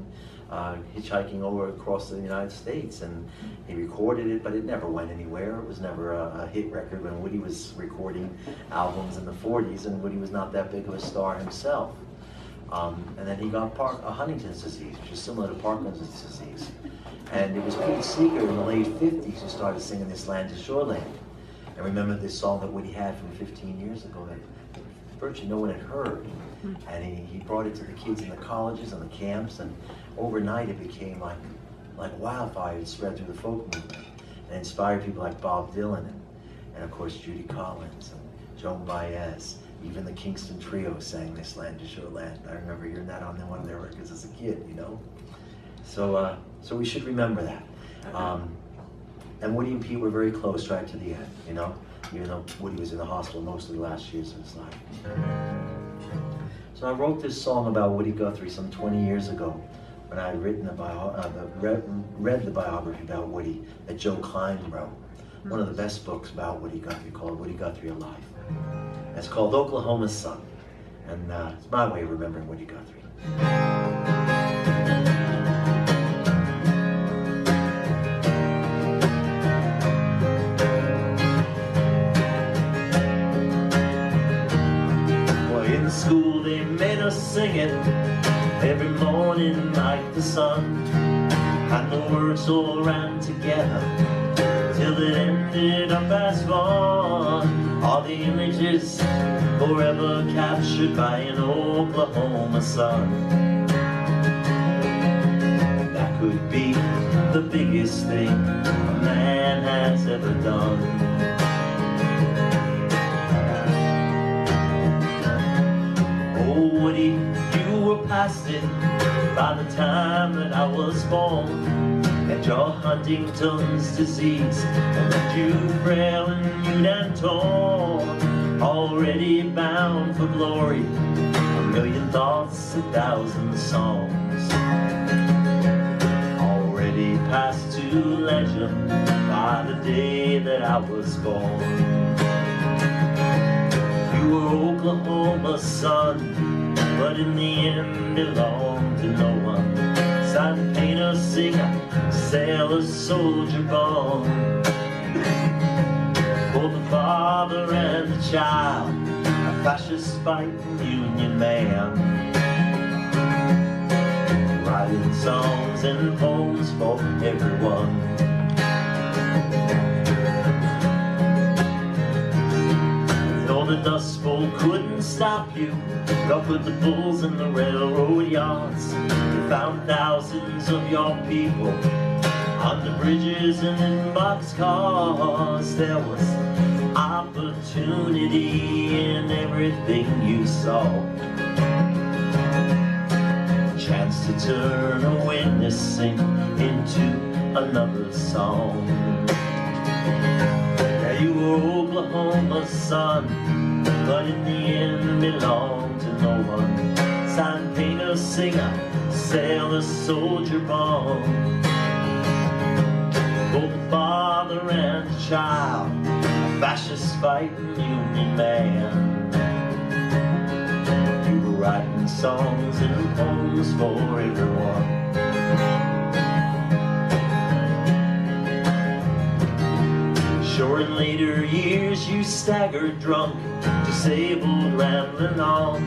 uh, hitchhiking over across the United States, and he recorded it, but it never went anywhere. It was never a, a hit record when Woody was recording albums in the forties, and Woody was not that big of a star himself. Um, and then he got Park, uh, Huntington's disease, which is similar to Parkinson's disease. And it was Pete Seeger in the late fifties who started singing "This Land Is Your Land." I remember this song that Woody had from fifteen years ago that virtually no one had heard. And he, he brought it to the kids in the colleges and the camps, and overnight it became like, like wildfire. It spread through the folk movement and inspired people like Bob Dylan and, and of course Judy Collins and Joan Baez. Even the Kingston Trio sang "This Land Is Your Land." I remember hearing that on one of their records as a kid, you know? So, uh, so we should remember that. Um, And Woody and Pete were very close right to the end, you know? Even though Woody was in the hospital most of the last years of his life. So I wrote this song about Woody Guthrie some twenty years ago when I had written the bio uh, the read, read the biography about Woody that Joe Klein wrote. One of the best books about Woody Guthrie called "Woody Guthrie Alive." And it's called "Oklahoma's Son." And uh, it's my way of remembering Woody Guthrie. School they made us sing it every morning like the sun. Had the words all ran together till it ended up as one. All the images forever captured by an Oklahoma sun. That could be the biggest thing a man has ever done. Woody, you were past it by the time that I was born, and your Huntington's disease had left you frail and mute and torn. Already bound for glory, a million thoughts, a thousand songs. Already past to legend by the day that I was born. You were Oklahoma's son, but in the end belonged to no one. Sign painter, singer, sailor, soldier born. For the father and the child, a fascist fighting Union man, writing songs and poems for everyone. The Dust Bowl couldn't stop you, nor could the bulls in the railroad yards. You found thousands of your people on the bridges and in boxcars. There was opportunity in everything you saw. A chance to turn a witnessing into another song. Yeah, you were Oklahoma's son, but in the end belonged to no one. Sign painter, singer, sailor, soldier born. Both the father and the child, a fascist fighting Union man. You were writing songs and poems for everyone. Sure, in later years you staggered drunk, disabled, rambling on.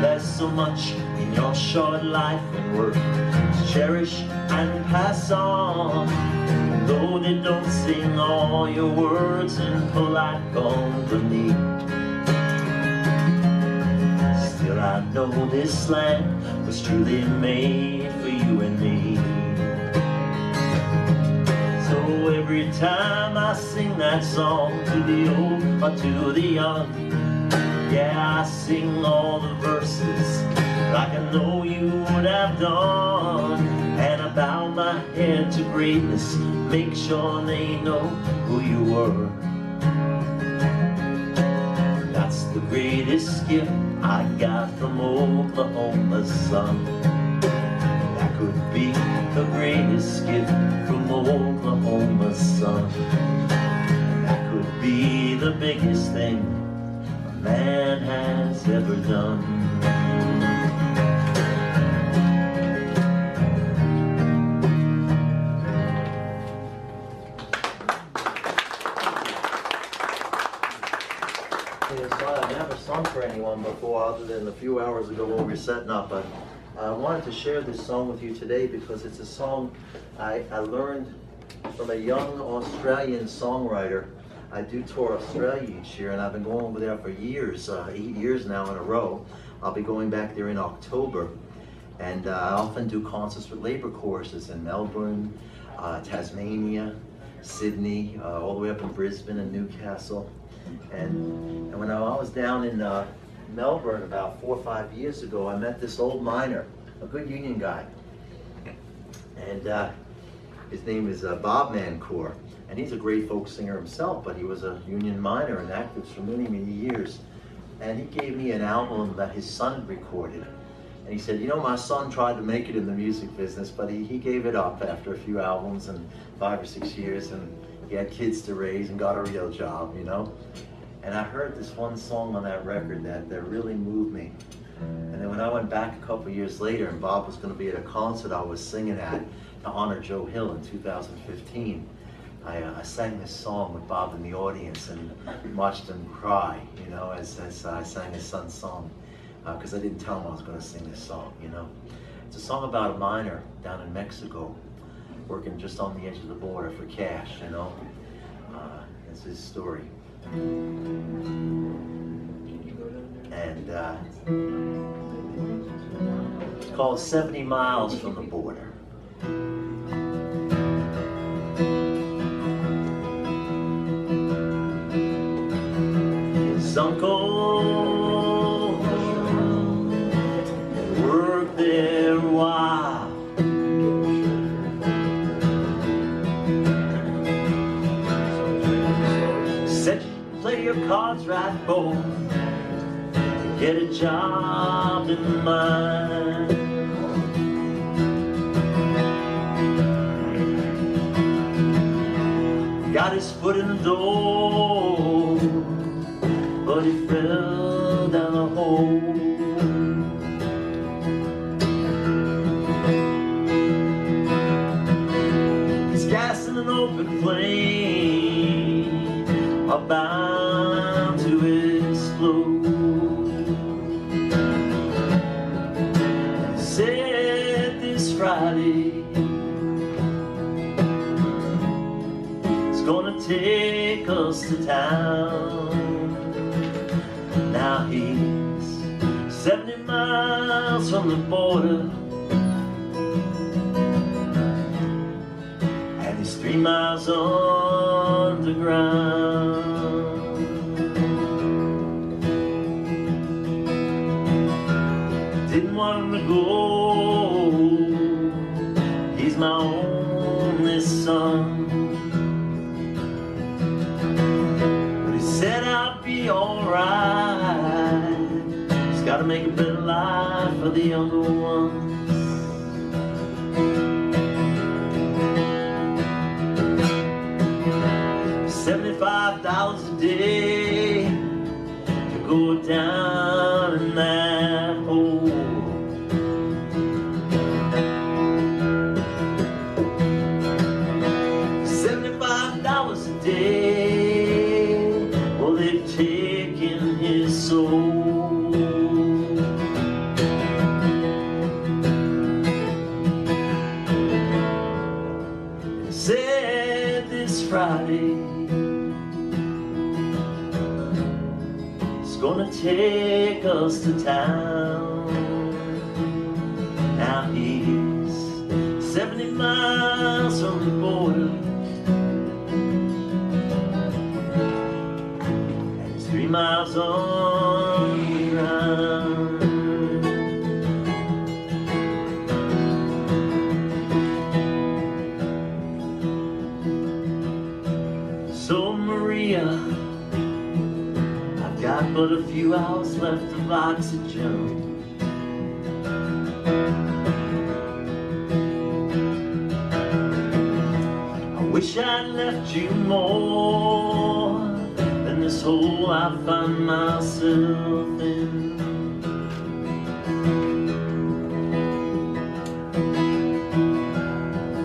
There's so much in your short life and work to cherish and pass on. And though they don't sing all your words in polite company, till I know this land was truly made for you and me. So every time I sing that song to the old or to the young, yeah, I sing all the verses like I know you would have done. And I bow my head to greatness, make sure they know who you were. That's the greatest gift I got from Oklahoma's sun. That could be the greatest gift from Oklahoma's sun. That could be the biggest thing man has ever done. I never sung for anyone before, other than a few hours ago when we were setting up. I, I wanted to share this song with you today because it's a song I, I learned from a young Australian songwriter. I do tour Australia each year, and I've been going over there for years, uh, eight years now in a row. I'll be going back there in October, and uh, I often do concerts with labor choruses in Melbourne, uh, Tasmania, Sydney, uh, all the way up in Brisbane and Newcastle. And, and when I was down in uh, Melbourne about four or five years ago, I met this old miner, a good union guy, and uh, his name is uh, Bob Mancour. And he's a great folk singer himself, but he was a union miner and active for many, many years. And he gave me an album that his son recorded. And he said, you know, my son tried to make it in the music business, but he, he gave it up after a few albums and five or six years, and he had kids to raise and got a real job, you know? And I heard this one song on that record that, that really moved me. And then when I went back a couple years later, and Bob was gonna be at a concert I was singing at to honor Joe Hill in two thousand fifteen, I, uh, I sang this song with Bob in the audience and watched him cry, you know, as, as I sang his son's song, because uh, I didn't tell him I was going to sing this song, you know. It's a song about a miner down in Mexico, working just on the edge of the border for cash, you know. Uh, it's his story. And uh, it's called seventy miles from the Border. Some go and work their while. Set your play your cards right, boy. Get a job in mind. Got his foot in the door, but he fell down a hole. He's gas in an open flame, about to explode. Said this Friday, it's gonna take us to town. Now he's seventy miles from the border, and he's three miles underground. Didn't want him to go, he's my only son, but he said I'd be alright. Gotta make a better life for the younger ones. seventy-five dollars a day to go down in that hole. seventy-five dollars a day, well, they've taken his soul. gonna take us to town. Now he's seventy miles from the border, and he's three miles on the ground. But a few hours left of oxygen. I wish I'd left you more than this hole I find myself in.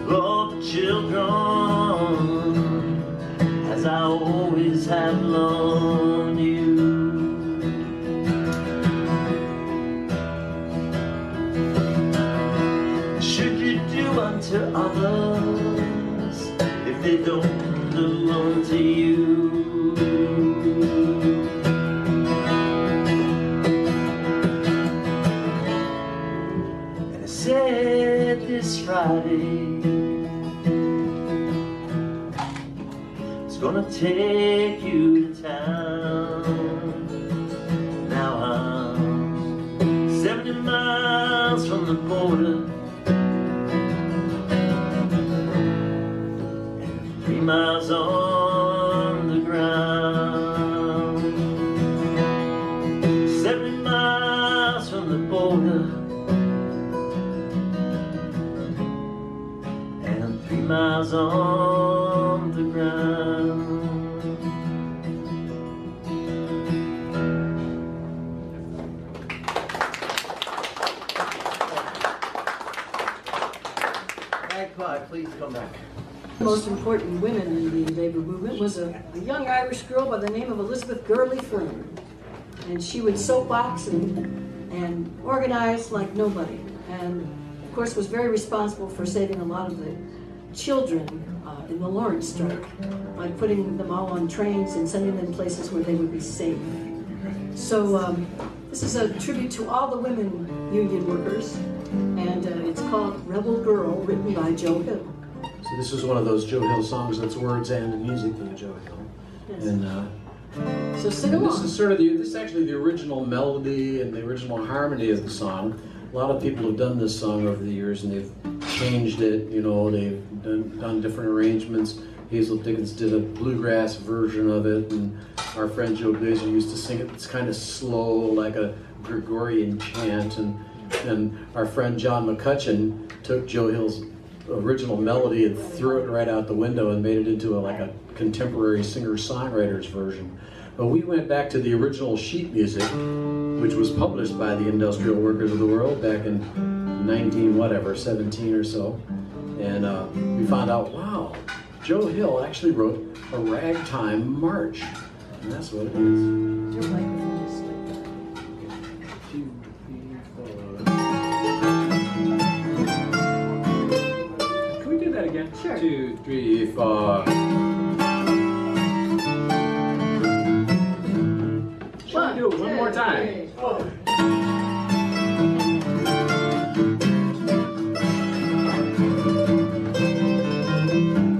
Loved children as I always have loved you. To others if they don't belong to you. And I said this Friday it's gonna take you to town. Now I'm seventy miles from the border, miles on the ground, seventy miles from the border, and I'm three miles on the ground. Magpie, please come back. The most important women in the labor movement was a, a young Irish girl by the name of Elizabeth Gurley Flynn. And she would soapbox and, and organize like nobody. And of course was very responsible for saving a lot of the children uh, in the Lawrence strike by putting them all on trains and sending them places where they would be safe. So um, this is a tribute to all the women union workers. And uh, it's called Rebel Girl, written by Joe Hill. So this is one of those Joe Hill songs that's words and music by Joe Hill. Yes. And uh, so sing along. This is sort of the, this is actually the original melody and the original harmony of the song. A lot of people have done this song over the years and they've changed it. You know, they've done, done different arrangements. Hazel Dickens did a bluegrass version of it, and our friend Joe Glaser used to sing it. It's kind of slow, like a Gregorian chant. And and our friend John McCutcheon took Joe Hill's original melody and threw it right out the window and made it into a, like a contemporary singer-songwriter's version. But we went back to the original sheet music, which was published by the Industrial Workers of the World back in nineteen whatever, seventeen or so. And uh, we found out, wow, Joe Hill actually wrote a ragtime march. And that's what it is. Sure. Two, three, four. One, do it one two, more time. Three, four.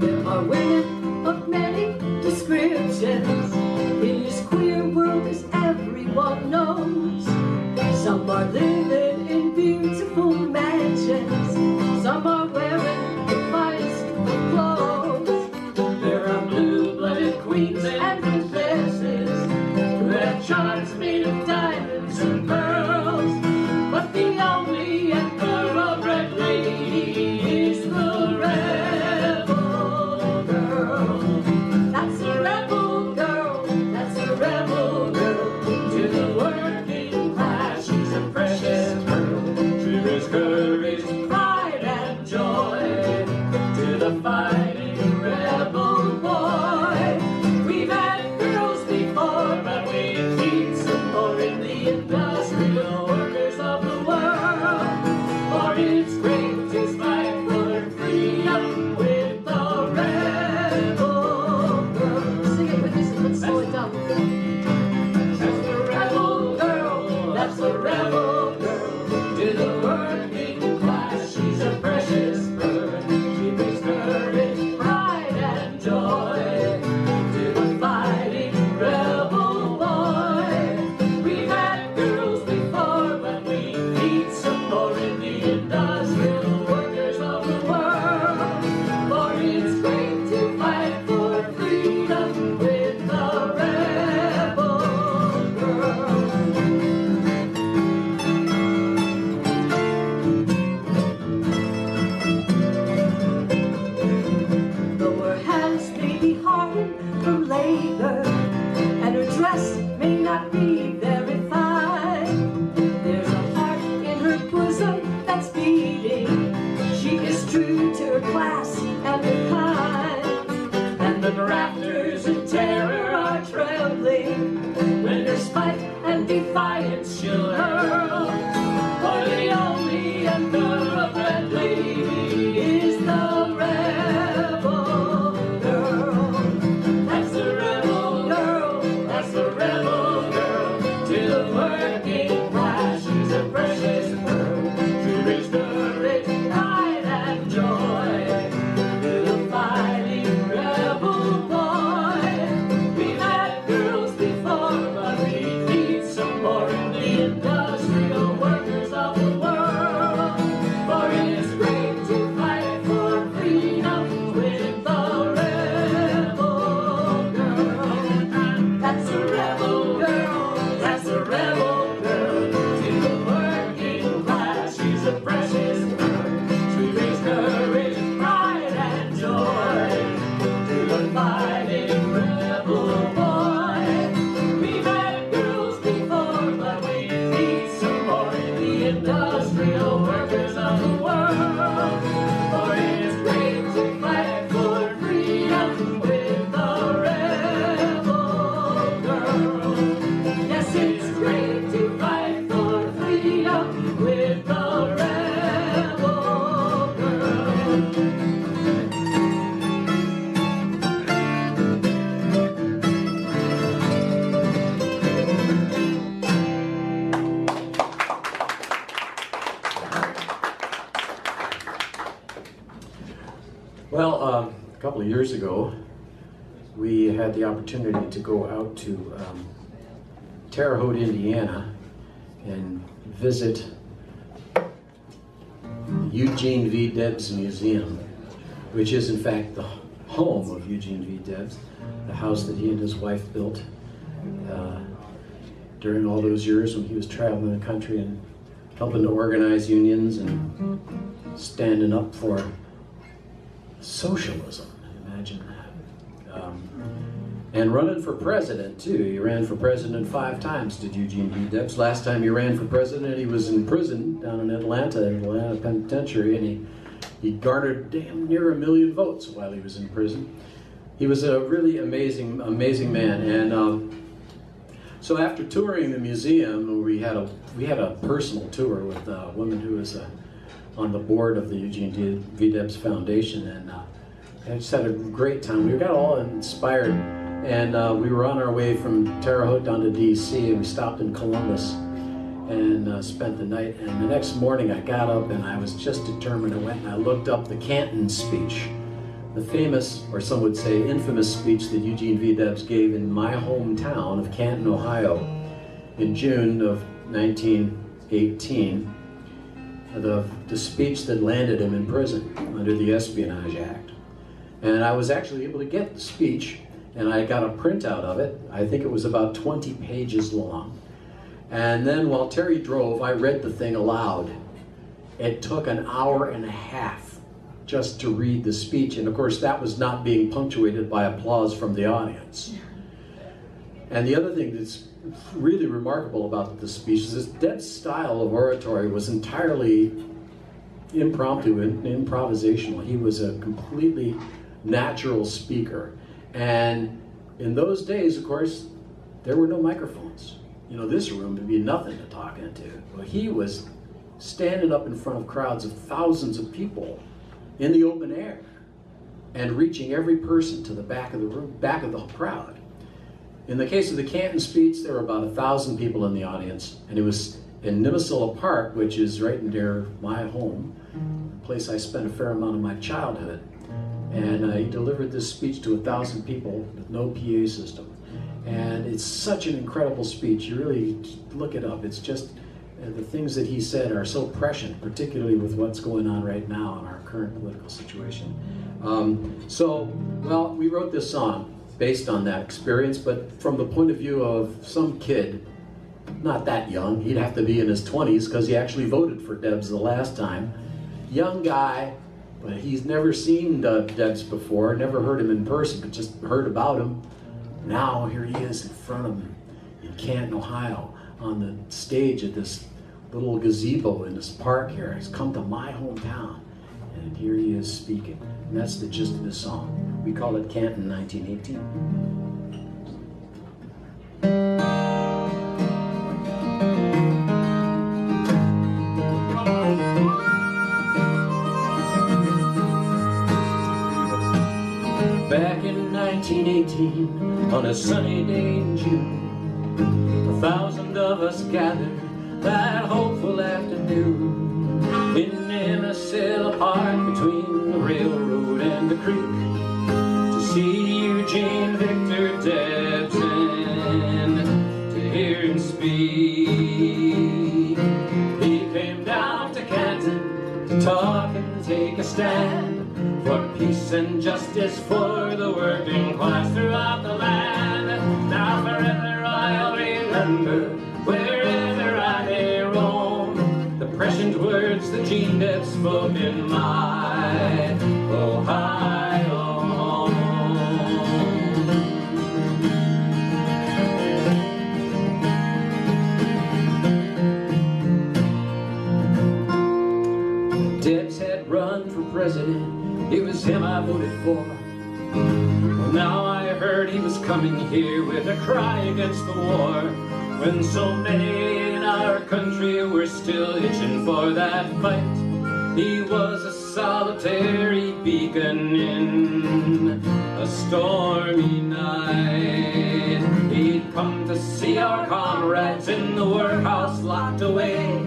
There are women of many descriptions. In this queer world, as everyone knows, some are living in beautiful mansions. Some are wearing queens and princesses who have charms made of diamonds and pearls, but the only and thorough bred lady is the rebel girl. That's a rebel girl, that's a rebel girl. To the working class, she's a precious pearl. She is courage. Years ago, we had the opportunity to go out to um, Terre Haute, Indiana, and visit Eugene V. Debs Museum, which is in fact the home of Eugene V. Debs, the house that he and his wife built uh, during all those years when he was traveling the country and helping to organize unions and standing up for socialism. Um, and running for president too. He ran for president five times, did Eugene V. Debs. Last time he ran for president, he was in prison down in Atlanta, in Atlanta Penitentiary, and he, he garnered damn near a million votes while he was in prison. He was a really amazing, amazing man. And um, so after touring the museum, we had a, we had a personal tour with a woman who was uh, on the board of the Eugene V. Debs Foundation, and uh, I just had a great time. We got all inspired, and uh, we were on our way from Terre Haute down to D C, and we stopped in Columbus and uh, spent the night. And the next morning I got up and I was just determined. I went and I looked up the Canton speech, the famous, or some would say infamous, speech that Eugene V. Debs gave in my hometown of Canton, Ohio, in June of nineteen eighteen, the, the speech that landed him in prison under the Espionage Act. And I was actually able to get the speech, and I got a printout of it. I think it was about twenty pages long. And then while Terry drove, I read the thing aloud. It took an hour and a half just to read the speech. And of course, that was not being punctuated by applause from the audience. And the other thing that's really remarkable about this speech is this Debs' style of oratory was entirely impromptu and improvisational. He was a completely natural speaker, and in those days, of course, there were no microphones. You know, this room would be nothing to talk into. Well, he was standing up in front of crowds of thousands of people in the open air and reaching every person to the back of the room, back of the crowd. In the case of the Canton speech, there were about a thousand people in the audience, and it was in Nimisilla Park, which is right near my home, a place I spent a fair amount of my childhood. And uh, he delivered this speech to a thousand people with no P A system. And it's such an incredible speech. You really look it up. It's just and the things that he said are so prescient, particularly with what's going on right now in our current political situation. Um, so, well, we wrote this song based on that experience, but from the point of view of some kid, not that young, he'd have to be in his twenties because he actually voted for Debs the last time. Young guy, but he's never seen Debs before, never heard him in person, but just heard about him. Now here he is in front of him in Canton, Ohio, on the stage at this little gazebo in this park here. He's come to my hometown, and here he is speaking. And that's the gist of this song. We call it Canton nineteen eighteen. nineteen eighteen, on a sunny day in June, a thousand of us gathered that hopeful afternoon in Nimisilla Park between the railroad and the creek to see Eugene Victor Debs and to hear him speak. He came down to Canton to talk and take a stand for peace and justice for the working class throughout the land. Now forever I'll remember, wherever I may roam, the prescient words that Gene Debs spoke in my Ohio home. Debs had run for president, it was him I voted for. Well, now I heard he was coming here with a cry against the war, when so many in our country were still itching for that fight. He was a solitary beacon in a stormy night. He'd come to see our comrades in the workhouse locked away.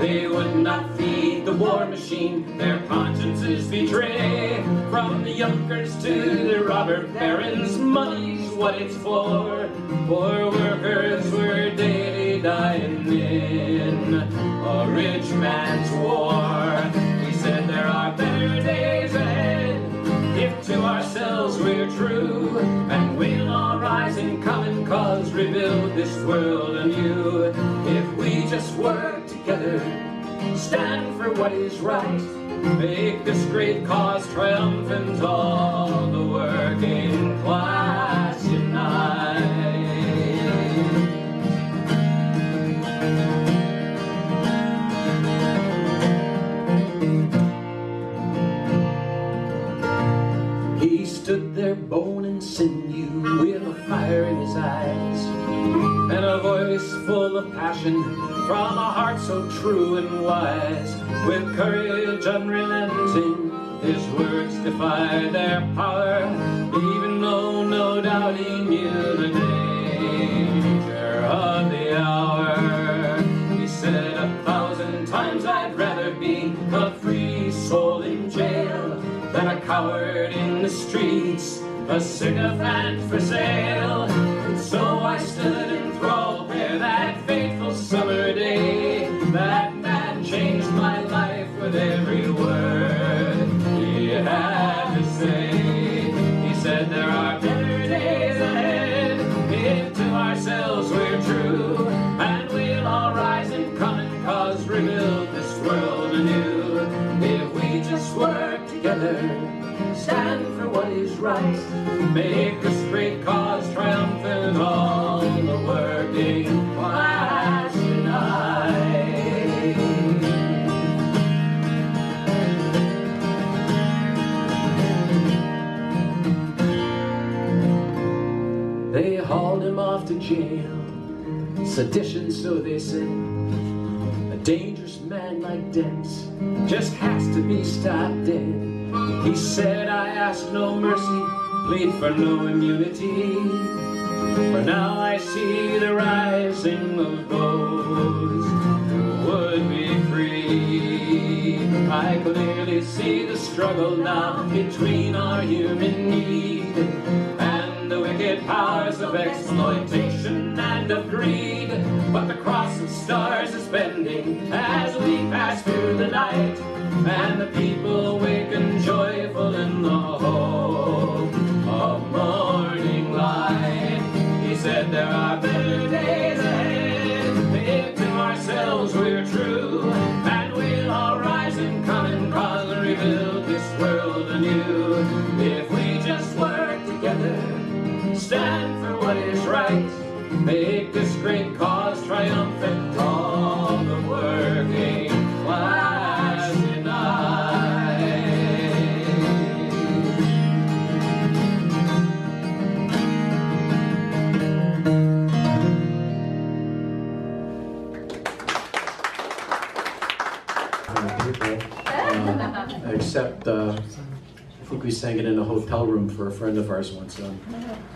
They would not feed the war machine, their consciences betray. From the Junkers to the robber barons, money's what it's for. Poor workers were daily dying in a rich man's war. We said there are better days ahead, if to ourselves we're true, and we'll all rise in common cause, rebuild this world anew. If we just work together, stand for what is right, make this great cause triumphant, all the working class unite. He stood there bone and sinew with a fire in his eyes and a voice full of passion from a heart so true and wise. With courage unrelenting, his words defy their power, even though no doubt he knew the danger of the hour. He said, a thousand times I'd rather be a free soul in jail than a coward in the streets, a sycophant for sale. And so I stood enthralled where that fateful summer day, that man changed my life with every word he had to say. He said there are better days ahead, if to ourselves we're true, and we'll all rise in common cause, rebuild this world anew. If we just work together, stand for what is right, make this great cause triumphant, all the working class unite. They hauled him off to jail, sedition, so they said. A dangerous man like Debs just has to be stopped dead. He said, I ask no mercy, plead for no immunity, for now I see the rising of those who would be free. I clearly see the struggle now between our human need and the wicked powers of exploitation and of greed. but the cross and stars are bending as we pass through the night, and the people awaken joyful in the hope of morning light. He said there are better days ahead, if to ourselves we're true, and we'll all rise and come and cause and rebuild this world anew. If we just work together, stand for what is right, make this great cause triumphant, all the working class tonight. People, um, except uh, I think we sang it in a hotel room for a friend of ours once. Um,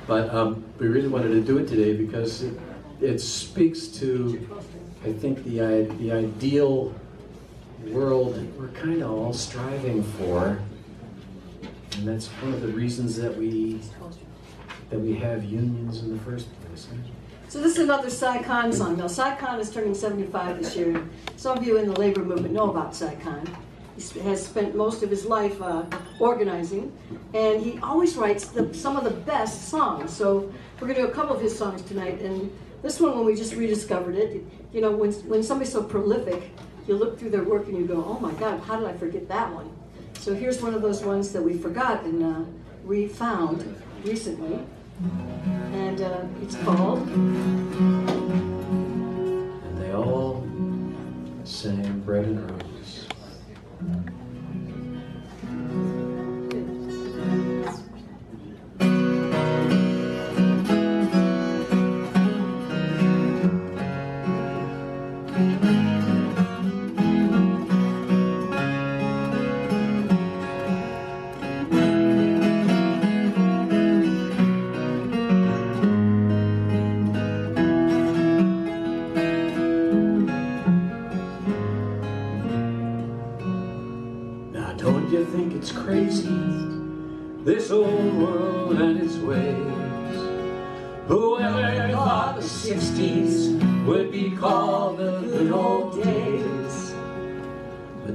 but um, we really wanted to do it today because it, it speaks to, I think, the, the ideal world that we're kind of all striving for. And that's one of the reasons that we, that we have unions in the first place. So this is another Cy-Con song. Now, Cy-Con is turning seventy-five this year. Some of you in the labor movement know about Cy-Con. He has spent most of his life uh, organizing, and he always writes the, some of the best songs. So we're going to do a couple of his songs tonight, and this one, when we just rediscovered it, you know, when, when somebody's so prolific, you look through their work and you go, oh my God, how did I forget that one? So here's one of those ones that we forgot and uh, refound recently, and uh, it's called... And they all sang Bread and Roses.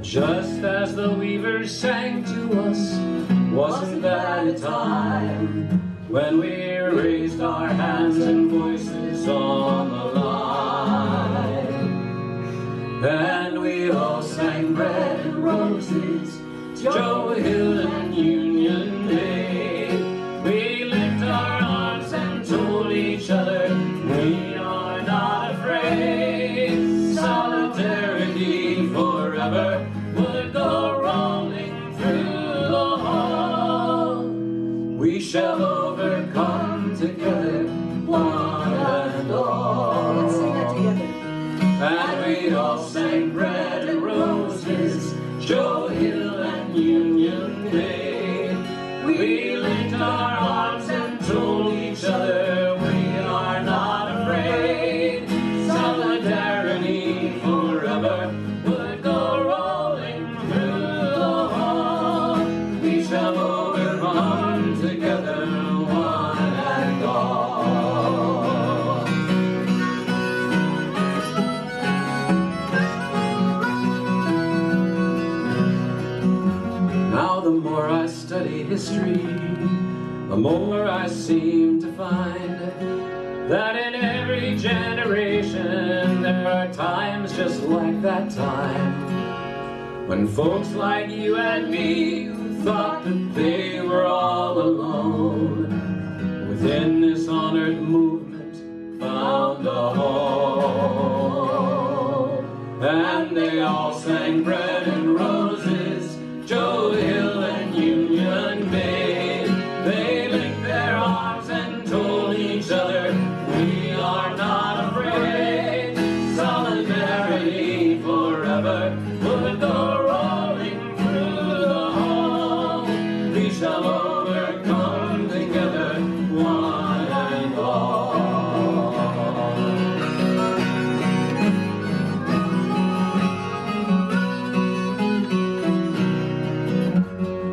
Just as the weavers sang to us, wasn't that a time when we raised our hands and voices on the line? And we all sang Bread and Roses, Joe Hill and Union Day. We lift our arms and told each other we are not afraid. Solidarity forever would go rolling through the hall. We shall overcome together, one and all. Let's sing that together. And we all sang Bread and Roses, Joe Hill and Union Day. We linked our arms and told each other we are not afraid. Solidarity forever would go rolling history, the more I seem to find that in every generation there are times just like that time when folks like you and me who thought that they were all alone within this honored movement found a home. And they all sang Bread and Roses, Joe Hill and Union Bay. They linked their arms and told each other, we are not afraid. Solidarity forever would go rolling through the hall. We shall overcome together, one and all.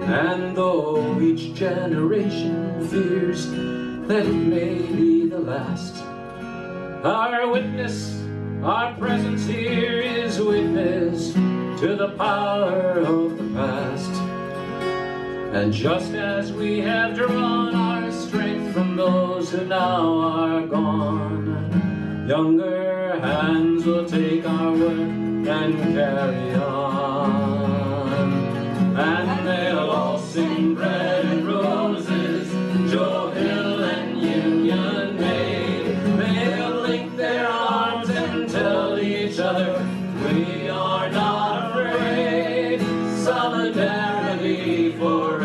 And though each generation fears that it may be the last, our witness Our presence here is witness to the power of the past. And just as we have drawn our strength from those who now are gone, younger hands will take our work and carry on. And they'll all sing bread and roses, Joe Hill and Union Maid. They'll link their arms and tell each other, we are not afraid. Solidarity for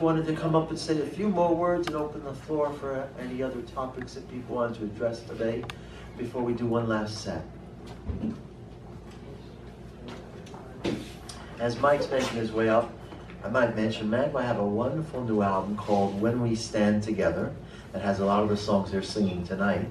wanted to come up and say a few more words and open the floor for any other topics that people want to address today before we do one last set. As Mike's making his way up, I might mention Magpie have a wonderful new album called When We Stand Together that has a lot of the songs they're singing tonight.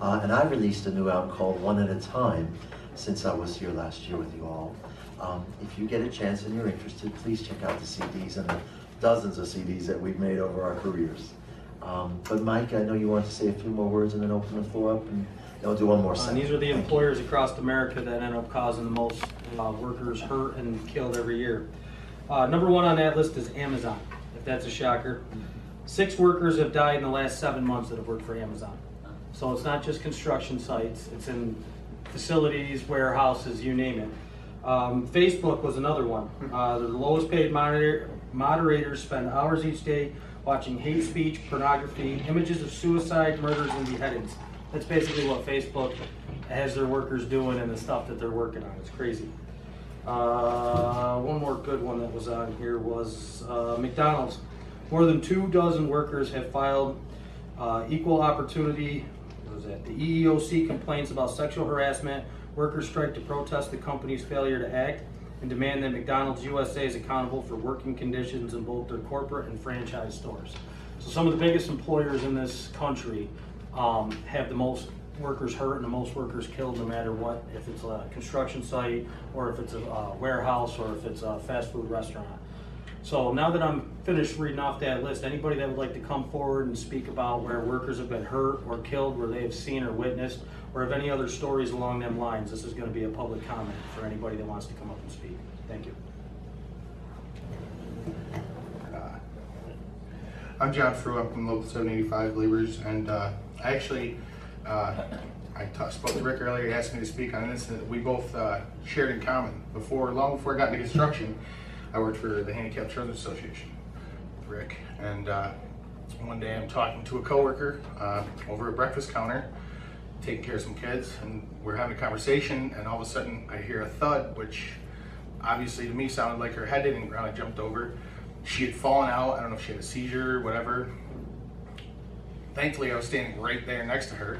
Uh, and I released a new album called One at a Time since I was here last year with you all. Um, if you get a chance and you're interested, please check out the C Ds and the dozens of C Ds that we've made over our careers. Um, but Mike, I know you want to say a few more words and then open the floor up, and they'll do one more uh, these are the Thank employers you. across America that end up causing the most uh, workers hurt and killed every year. Uh, number one on that list is Amazon, if that's a shocker. Six workers have died in the last seven months that have worked for Amazon. So it's not just construction sites, it's in facilities, warehouses, you name it. Um, Facebook was another one. Uh, they're the lowest paid monitor Moderators spend hours each day watching hate speech, pornography, images of suicide, murders, and beheadings. That's basically what Facebook has their workers doing and the stuff that they're working on. It's crazy. Uh, one more good one that was on here was uh, McDonald's. More than two dozen workers have filed uh, equal opportunity, what was that? The E E O C complaints about sexual harassment. Workers strike to protest the company's failure to act and demand that McDonald's U S A is accountable for working conditions in both their corporate and franchise stores. So some of the biggest employers in this country um, have the most workers hurt and the most workers killed, no matter what, if it's a construction site or if it's a uh, warehouse or if it's a fast food restaurant. So now that I'm finished reading off that list, anybody that would like to come forward and speak about where workers have been hurt or killed, where they have seen or witnessed, or have any other stories along them lines, this is going to be a public comment for anybody that wants to come up and speak. Thank you. Uh, I'm John Fruepp from Local seven eighty-five Laborers, and uh, I actually, uh, I t spoke to Rick earlier. He asked me to speak on an incident that we both uh, shared in common. Before, long before I got into construction, I worked for the Handicapped Children's Association, Rick, and uh, one day I'm talking to a coworker uh, over a breakfast counter, taking care of some kids, and we're having a conversation, and all of a sudden I hear a thud, which obviously to me sounded like her head hitting the ground. I jumped over. She had fallen out. I don't know if she had a seizure or whatever. Thankfully, I was standing right there next to her.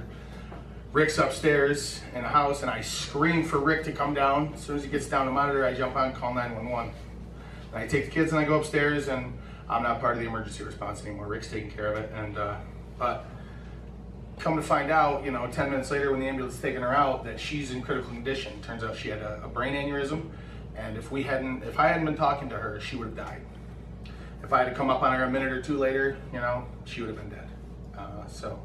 Rick's upstairs in the house, and I scream for Rick to come down. As soon as he gets down to monitor, I jump on and call nine one one. I take the kids and I go upstairs, and I'm not part of the emergency response anymore. Rick's taking care of it. And uh, but come to find out, you know, ten minutes later when the ambulance is taking her out, that she's in critical condition. Turns out she had a, a brain aneurysm, and if we hadn't, if I hadn't been talking to her, she would have died. If I had come up on her a minute or two later, you know, she would have been dead. Uh, so,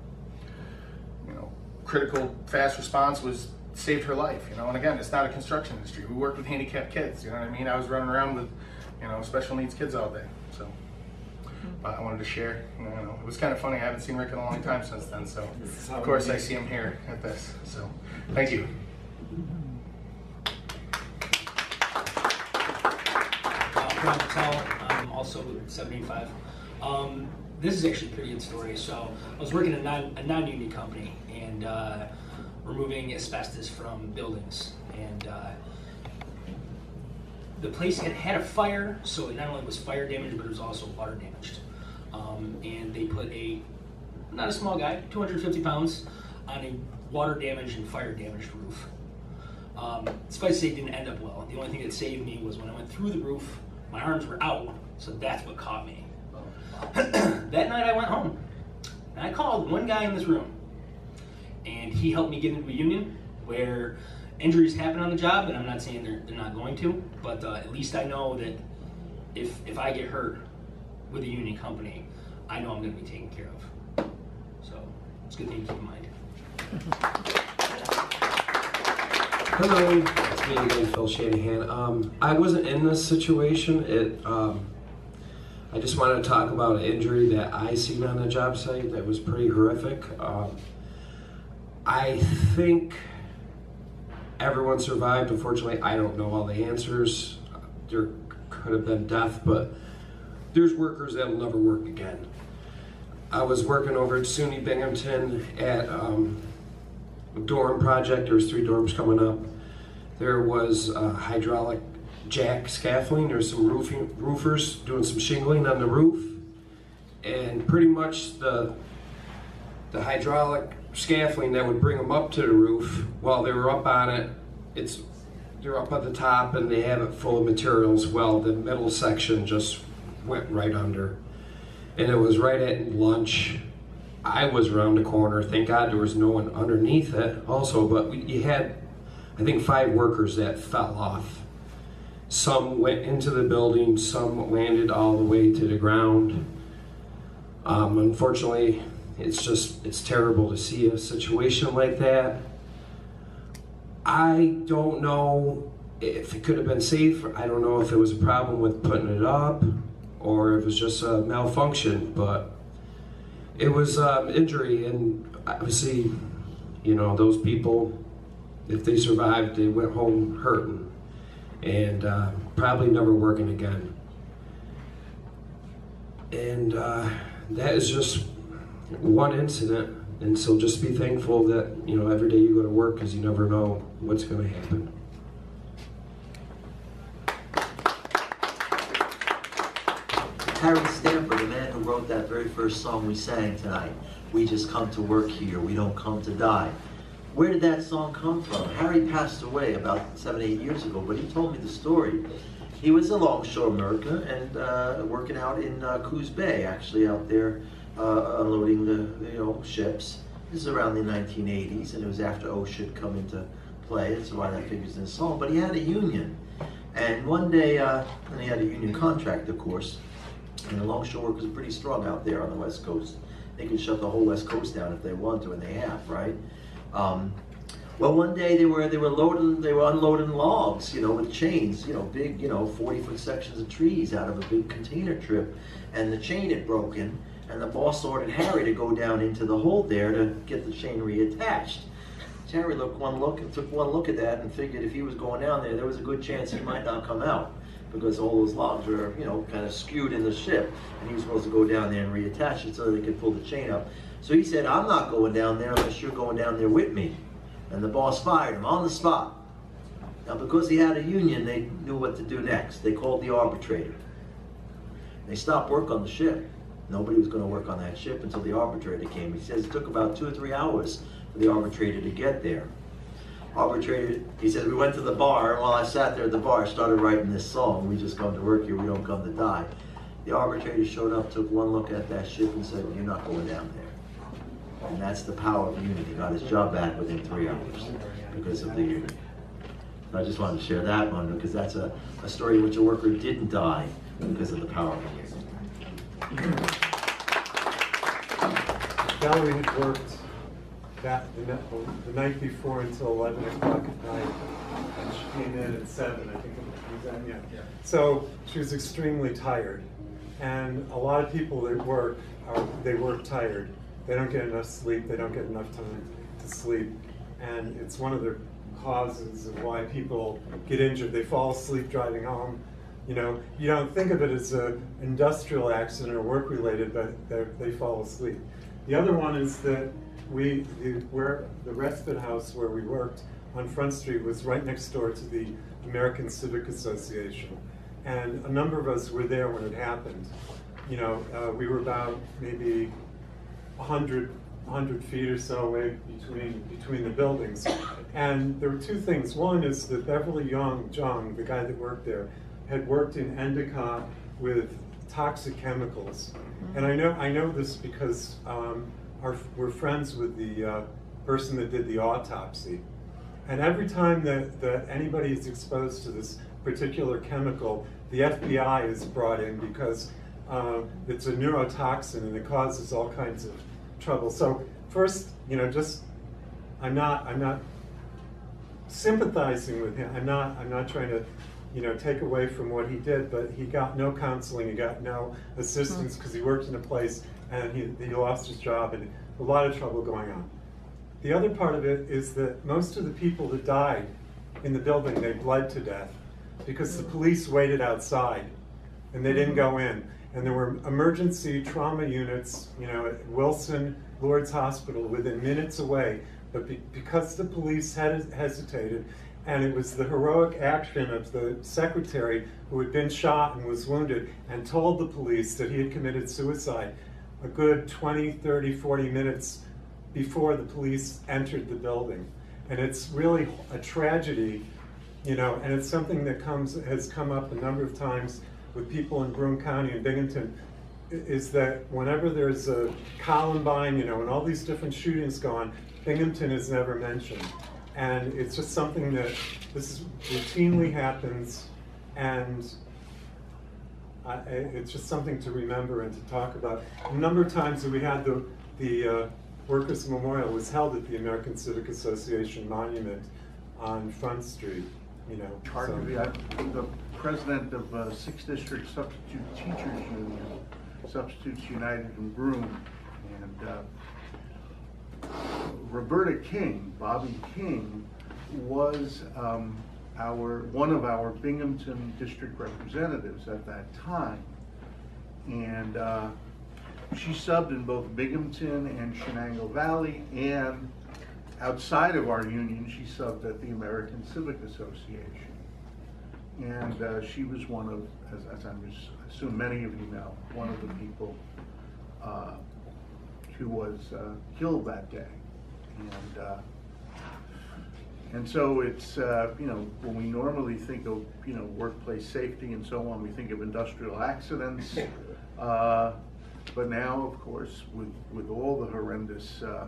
you know, critical fast response was saved her life. You know, and again, it's not a construction industry. We worked with handicapped kids. You know what I mean? I was running around with, you know, special needs kids all day. So, but I wanted to share. You know, it was kind of funny. I haven't seen Rick in a long time since then. So, of course, I see him here at this. So, thank you. Trump tell, um, also seven eighty-five. Um, this is actually a pretty good story. So I was working at a, non, a non-union company, and uh, removing asbestos from buildings. And uh, the place had had a fire, so it not only was fire damaged, but it was also water damaged. Um, and they put a, not a small guy, two hundred fifty pounds, on a water damaged and fire damaged roof. Um, suffice to say, it didn't end up well. The only thing that saved me was when I went through the roof, my arms were out, so that's what caught me. That night I went home, and I called one guy in this room, and he helped me get into a union where injuries happen on the job, and I'm not saying they're, they're not going to, but uh, at least I know that if, if I get hurt with a union company, I know I'm going to be taken care of. So it's a good thing to keep in mind. Hello, it's me again, Phil Shanahan. Um, I wasn't in this situation. It, um, I just wanted to talk about an injury that I seen on the job site that was pretty horrific. Um, I think everyone survived. Unfortunately, I don't know all the answers. There could have been death, but there's workers that will never work again. I was working over at SUNY Binghamton at um, a dorm project. There was three dorms coming up. There was uh, hydraulic jack scaffolding. There was some roofing, roofers doing some shingling on the roof. And pretty much the, the hydraulic scaffolding that would bring them up to the roof, while they were up on it, it's they're up at the top and they have it full of materials. Well, the middle section just went right under. And it was right at lunch. I was around the corner. Thank God there was no one underneath it also, but we, you had, I think, five workers that fell off. Some went into the building, some landed all the way to the ground. Um, unfortunately, it's just, it's terrible to see a situation like that. I don't know if it could have been safe. I don't know if it was a problem with putting it up, or it was just a malfunction, but it was um, injury, and obviously, you know, those people, if they survived, they went home hurting, and uh, probably never working again. And uh, that is just one incident, and so just be thankful that, you know, every day you go to work, because you never know what's gonna happen. Harry Stamper, the man who wrote that very first song we sang tonight, "We Just Come to Work Here, We Don't Come to Die." Where did that song come from? Harry passed away about seven, eight years ago, but he told me the story. He was a longshore merchant and uh, working out in uh, Coos Bay, actually out there uh, unloading the you know ships. This is around the nineteen eighties, and it was after OSHA had come into play. That's why that figures in the song. But he had a union, and one day, uh, and he had a union contract, of course. And the longshore workers are pretty strong out there on the West Coast. They can shut the whole West Coast down if they want to, and they have, right? Um, well, one day they were they were loading, they were unloading logs, you know, with chains, you know, big, you know, forty foot sections of trees out of a big container trip, and the chain had broken, and the boss ordered Harry to go down into the hole there to get the chain reattached. Harry looked one look and took one look at that and figured if he was going down there, there was a good chance he might not come out, because all those logs were, you know, kind of skewed in the ship, and he was supposed to go down there and reattach it so they could pull the chain up. So he said, "I'm not going down there unless you're going down there with me." And the boss fired him on the spot. Now, because he had a union, they knew what to do next. They called the arbitrator. They stopped work on the ship. Nobody was going to work on that ship until the arbitrator came. He says it took about two or three hours for the arbitrator to get there. Arbitrator, he says, "We went to the bar, and while I sat there at the bar, I started writing this song, 'We Just Come to Work Here, We Don't Come to Die.'" The arbitrator showed up, took one look at that ship, and said, "Well, you're not going down there." And that's the power of unity. Got his job back within three hours because of the unity. So I just wanted to share that one, because that's a, a story in which a worker didn't die because of the power of unity. Valerie had worked That, the, the night before until eleven o'clock at night, and she came in at seven, I think it was that, yeah. yeah. So she was extremely tired, and a lot of people that work, are, they work tired. They don't get enough sleep, they don't get enough time to sleep, and it's one of the causes of why people get injured. They fall asleep driving home, You know, you don't think of it as an industrial accident or work-related, but they fall asleep. The other one is that we, the, where, the respite house where we worked on Front Street was right next door to the American Civic Association. And a number of us were there when it happened. You know, uh, we were about maybe one hundred, one hundred feet or so away between, between the buildings. And there were two things. One is that Beverly Young, Jung, the guy that worked there, had worked in Endicott with toxic chemicals. And I know, I know this because um, our, we're friends with the uh, person that did the autopsy. And every time that, that anybody is exposed to this particular chemical, the F B I is brought in because uh, it's a neurotoxin and it causes all kinds of trouble. So first, you know, just I'm not I'm not sympathizing with him. I'm not I'm not trying to, you know, take away from what he did, but he got no counseling, he got no assistance because he worked in a place and he, he lost his job and a lot of trouble going on. The other part of it is that most of the people that died in the building, they bled to death because the police waited outside and they didn't go in. And there were emergency trauma units, you know, at Wilson, Lord's Hospital, within minutes away. But be because the police had hesitated, and it was the heroic action of the secretary who had been shot and was wounded and told the police that he had committed suicide a good twenty, thirty, forty minutes before the police entered the building. And it's really a tragedy, you know, and it's something that comes has come up a number of times with people in Broome County and Binghamton, is that whenever there's a Columbine, you know, and all these different shootings go on, Binghamton is never mentioned. And it's just something that this is routinely happens, and I, it's just something to remember and to talk about. A number of times that we had the, the uh, Workers' Memorial was held at the American Civic Association Monument on Front Street, you know. Hard so. to be, I, the president of uh, Sixth District Substitute Teachers Union, Substitutes United in Broome, and uh, Roberta King, Bobby King, was um, our one of our Binghamton district representatives at that time, and uh, she subbed in both Binghamton and Shenango Valley, and outside of our union, she subbed at the American Civic Association, and uh, she was one of, as, as I assume many of you know, one of the people uh, who was uh, killed that day. And, uh, and so it's, uh, you know, when we normally think of, you know, workplace safety and so on, we think of industrial accidents. Uh, but now, of course, with, with all the horrendous uh,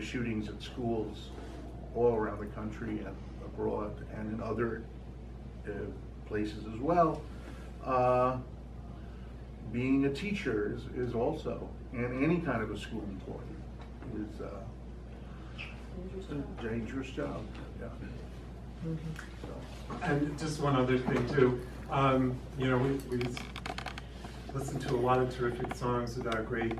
shootings at schools all around the country and abroad and in other uh, places as well, uh, being a teacher is, is also, and any kind of a school employee, is uh, a dangerous job. Yeah. Mm-hmm. So. And just one other thing too, um, you know, we, we listened to a lot of terrific songs about great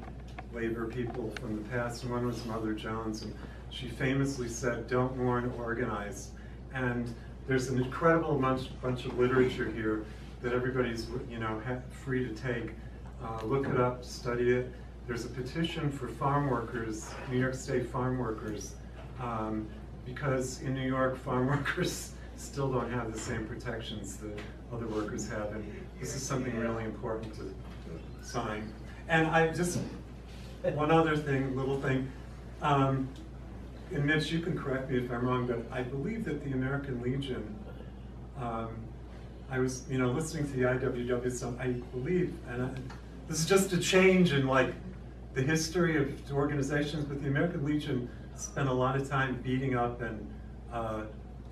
labor people from the past. One was Mother Jones, and she famously said, "Don't mourn, organize." And there's an incredible bunch, bunch of literature here that everybody's, you know, free to take. Uh, look it up, study it. There's a petition for farm workers, New York State farm workers, um, because in New York, farm workers still don't have the same protections that other workers have, and this is something really important to, to sign. And I just, one other thing, little thing, um, and Mitch, you can correct me if I'm wrong, but I believe that the American Legion, um, I was, you know, listening to the I W W, so I believe, and I, this is just a change in like, the history of organizations, but the American Legion spent a lot of time beating up and uh,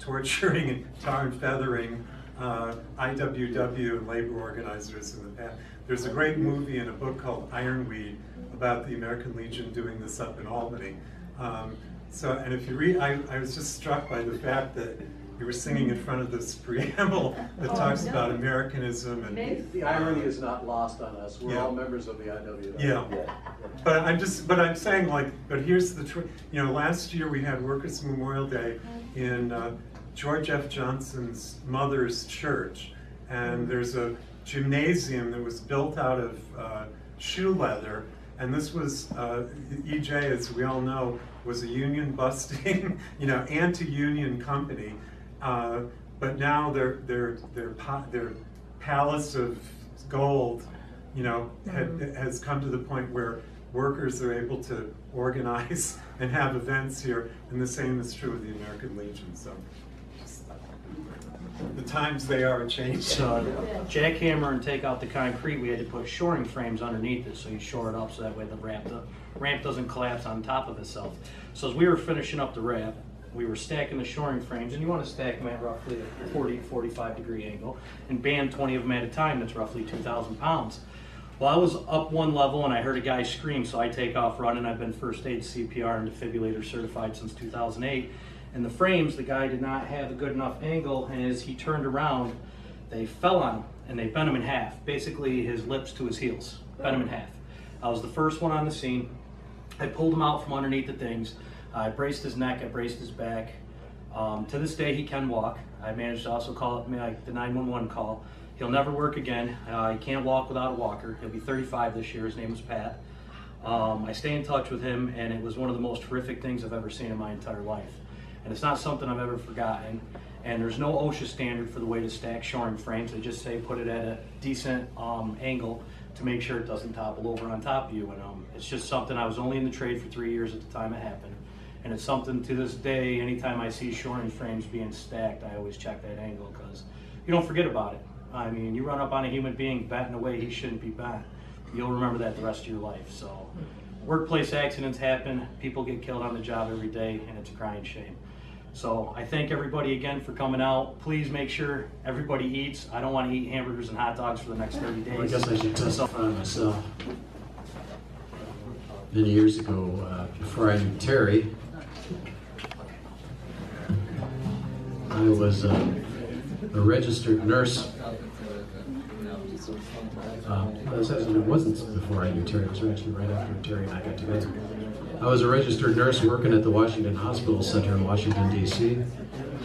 torturing and tar and feathering uh, I W W and labor organizers in the past. There's a great movie and a book called Ironweed about the American Legion doing this up in Albany. Um, so, and if you read, I, I was just struck by the fact that you were singing in front of this preamble that oh, talks no. about Americanism, and Maybe. the irony is not lost on us. We're yeah. all members of the I W W. Yeah. yeah, but I'm just, but I'm saying like, but here's the, tr you know, last year we had Workers' Memorial Day in uh, George F Johnson's mother's church, and there's a gymnasium that was built out of uh, shoe leather, and this was, uh, E J, as we all know, was a union busting, you know, anti-union company, uh, but now their their their their palace of gold, you know, mm-hmm. had, has come to the point where workers are able to organize and have events here, and the same is true with the American Legion. So the times they are changing. So, jackhammer and take out the concrete. We had to put shoring frames underneath it, so you shore it up so that way the ramp the ramp doesn't collapse on top of itself. So as we were finishing up the ramp, we were stacking the shoring frames, and you want to stack them at roughly a forty, forty-five degree angle, and band twenty of them at a time. That's roughly two thousand pounds. Well, I was up one level and I heard a guy scream, so I take off running. I've been first aid, C P R, and defibrillator certified since two thousand eight. And the frames, the guy did not have a good enough angle, and as he turned around, they fell on him, and they bent him in half. Basically, his lips to his heels, bent him in half. I was the first one on the scene. I pulled him out from underneath the things. I braced his neck, I braced his back. Um, to this day, he can walk. I managed to also call it the nine one one call. He'll never work again. Uh, he can't walk without a walker. He'll be thirty-five this year. His name is Pat. Um, I stay in touch with him, and it was one of the most horrific things I've ever seen in my entire life. And it's not something I've ever forgotten. And there's no OSHA standard for the way to stack shoring frames. They just say put it at a decent um, angle to make sure it doesn't topple over on top of you. And um, it's just something, I was only in the trade for three years at the time it happened. And it's something to this day, anytime I see shoring frames being stacked, I always check that angle, because you don't forget about it. I mean, you run up on a human being batting away he shouldn't be batting. You'll remember that the rest of your life. So workplace accidents happen, people get killed on the job every day, and it's a crying shame. So I thank everybody again for coming out. Please make sure everybody eats. I don't want to eat hamburgers and hot dogs for the next thirty days. Well, I guess I should testify myself. Many years ago, uh, before I knew Terry, I was uh, a registered nurse. Uh, it wasn't before I knew Terry, it was actually right after Terry and I got together. I was a registered nurse working at the Washington Hospital Center in Washington, D C,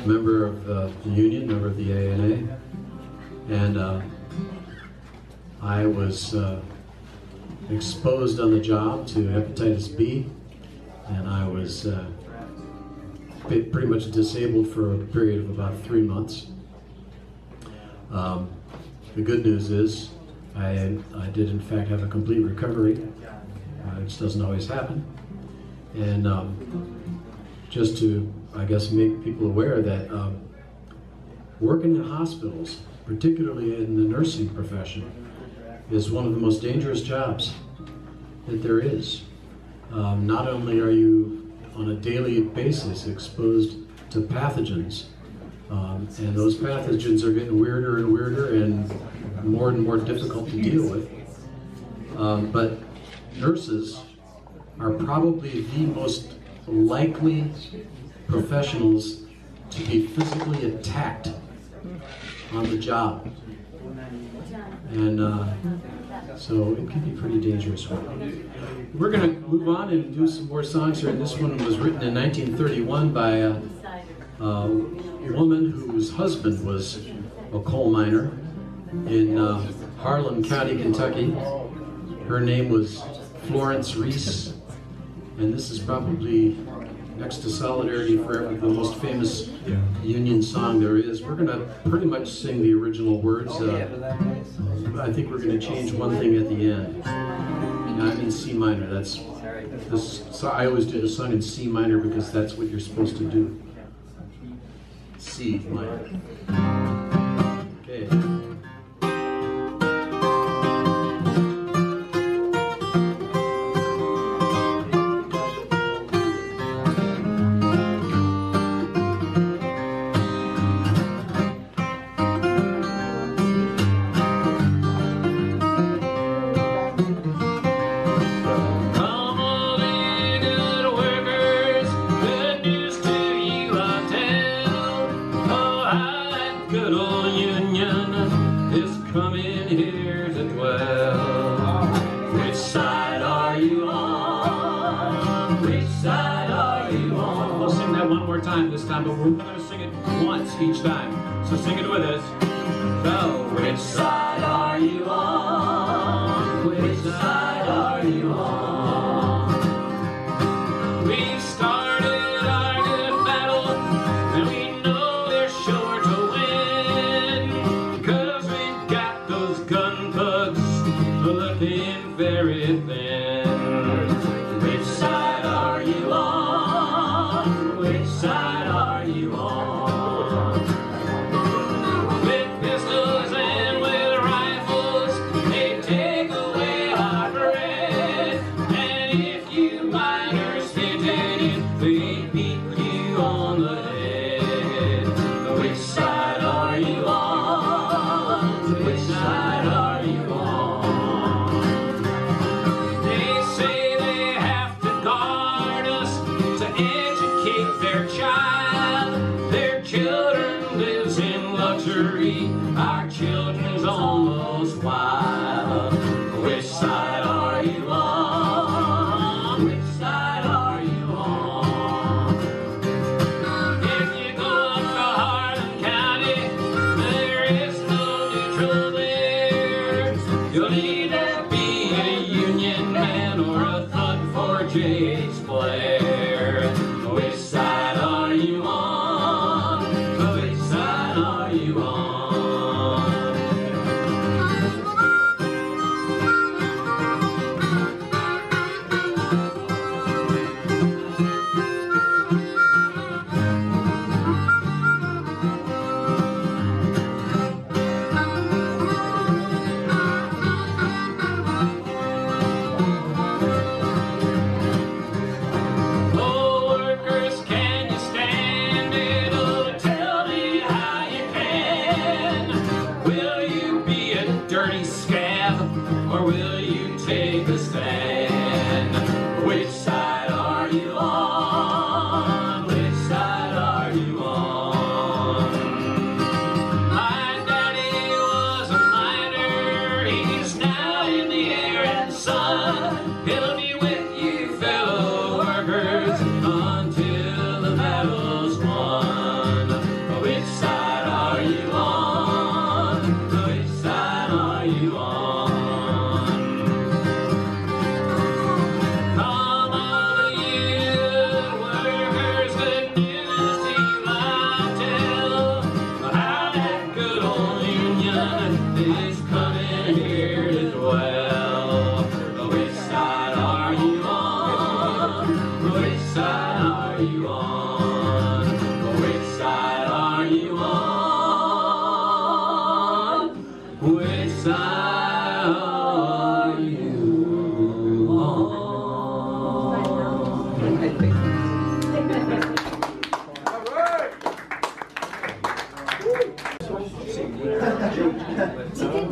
member of uh, the union, member of the A N A, and uh, I was uh, exposed on the job to hepatitis B, and I was uh, pretty much disabled for a period of about three months. Um, the good news is I, I did in fact have a complete recovery, which doesn't always happen. And um, just to, I guess, make people aware that um, working in hospitals, particularly in the nursing profession, is one of the most dangerous jobs that there is. Um, not only are you on a daily basis exposed to pathogens, um, and those pathogens are getting weirder and weirder and more and more difficult to deal with, um, but nurses are probably the most likely professionals to be physically attacked on the job. And uh, so it can be pretty dangerous work. We're going to move on and do some more songs here. This one was written in nineteen thirty-one by a, a woman whose husband was a coal miner in uh, Harlan County, Kentucky. Her name was Florence Reese. And this is probably, next to Solidarity Forever, the most famous yeah. union song there is. We're going to pretty much sing the original words. Uh, I think we're going to change one thing at the end. And I'm in C minor. That's this. So I always do the song in C minor because that's what you're supposed to do. C minor. Okay. Time, but we're going to sing it once each time, so sing it with us. So Which side are you on? Which side are you on? We've started our good battle, and we know they're sure to win. Cause we've got those gun thugs looking very thin. Which side are you on? Which side are you on? Our children's almost wild. Which side are you on? Which side are you on? If you go up to Harlan County, there is no neutral there. You'll either be a union man or a thug for J H. Blair. Which side are you on? Which side are you on?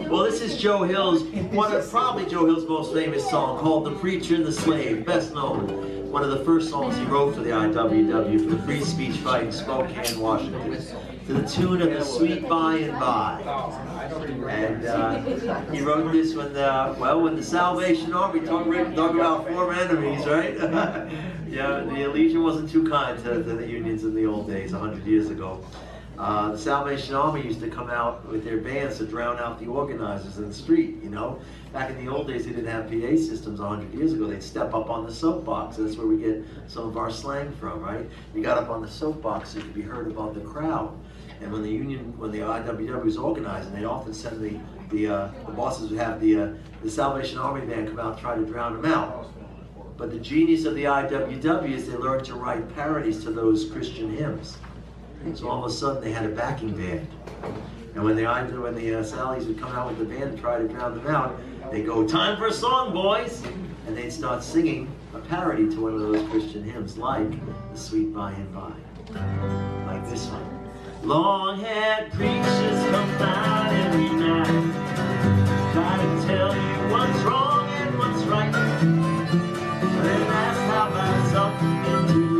Well, this is Joe Hill's, one of probably Joe Hill's most famous song, called The Preacher and the Slave, best known. One of the first songs he wrote for the I W W for the free speech fight in Spokane, Washington, to the tune of The Sweet By and By. And uh, he wrote this when the, well, when the Salvation Army, talk, talk about former enemies, right? Yeah, the Legion wasn't too kind to, to the unions in the old days, a hundred years ago. Uh, the Salvation Army used to come out with their bands to drown out the organizers in the street, you know. Back in the old days, they didn't have P A systems a hundred years ago. They'd step up on the soapbox. That's where we get some of our slang from, right? You got up on the soapbox so you could be heard above the crowd. And when the union, when the I W W was organizing, they'd often send the, the, uh, the bosses would have the, uh, the Salvation Army band come out and try to drown them out. But the genius of the I W W is they learned to write parodies to those Christian hymns. So all of a sudden they had a backing band, and when the when the uh, Sallies would come out with the band and try to drown them out, they go, "Time for a song, boys!" and they'd start singing a parody to one of those Christian hymns, like The Sweet By and By, like this one: long-haired preachers come out every night, try to tell you what's wrong and what's right, but at last how about something to eat?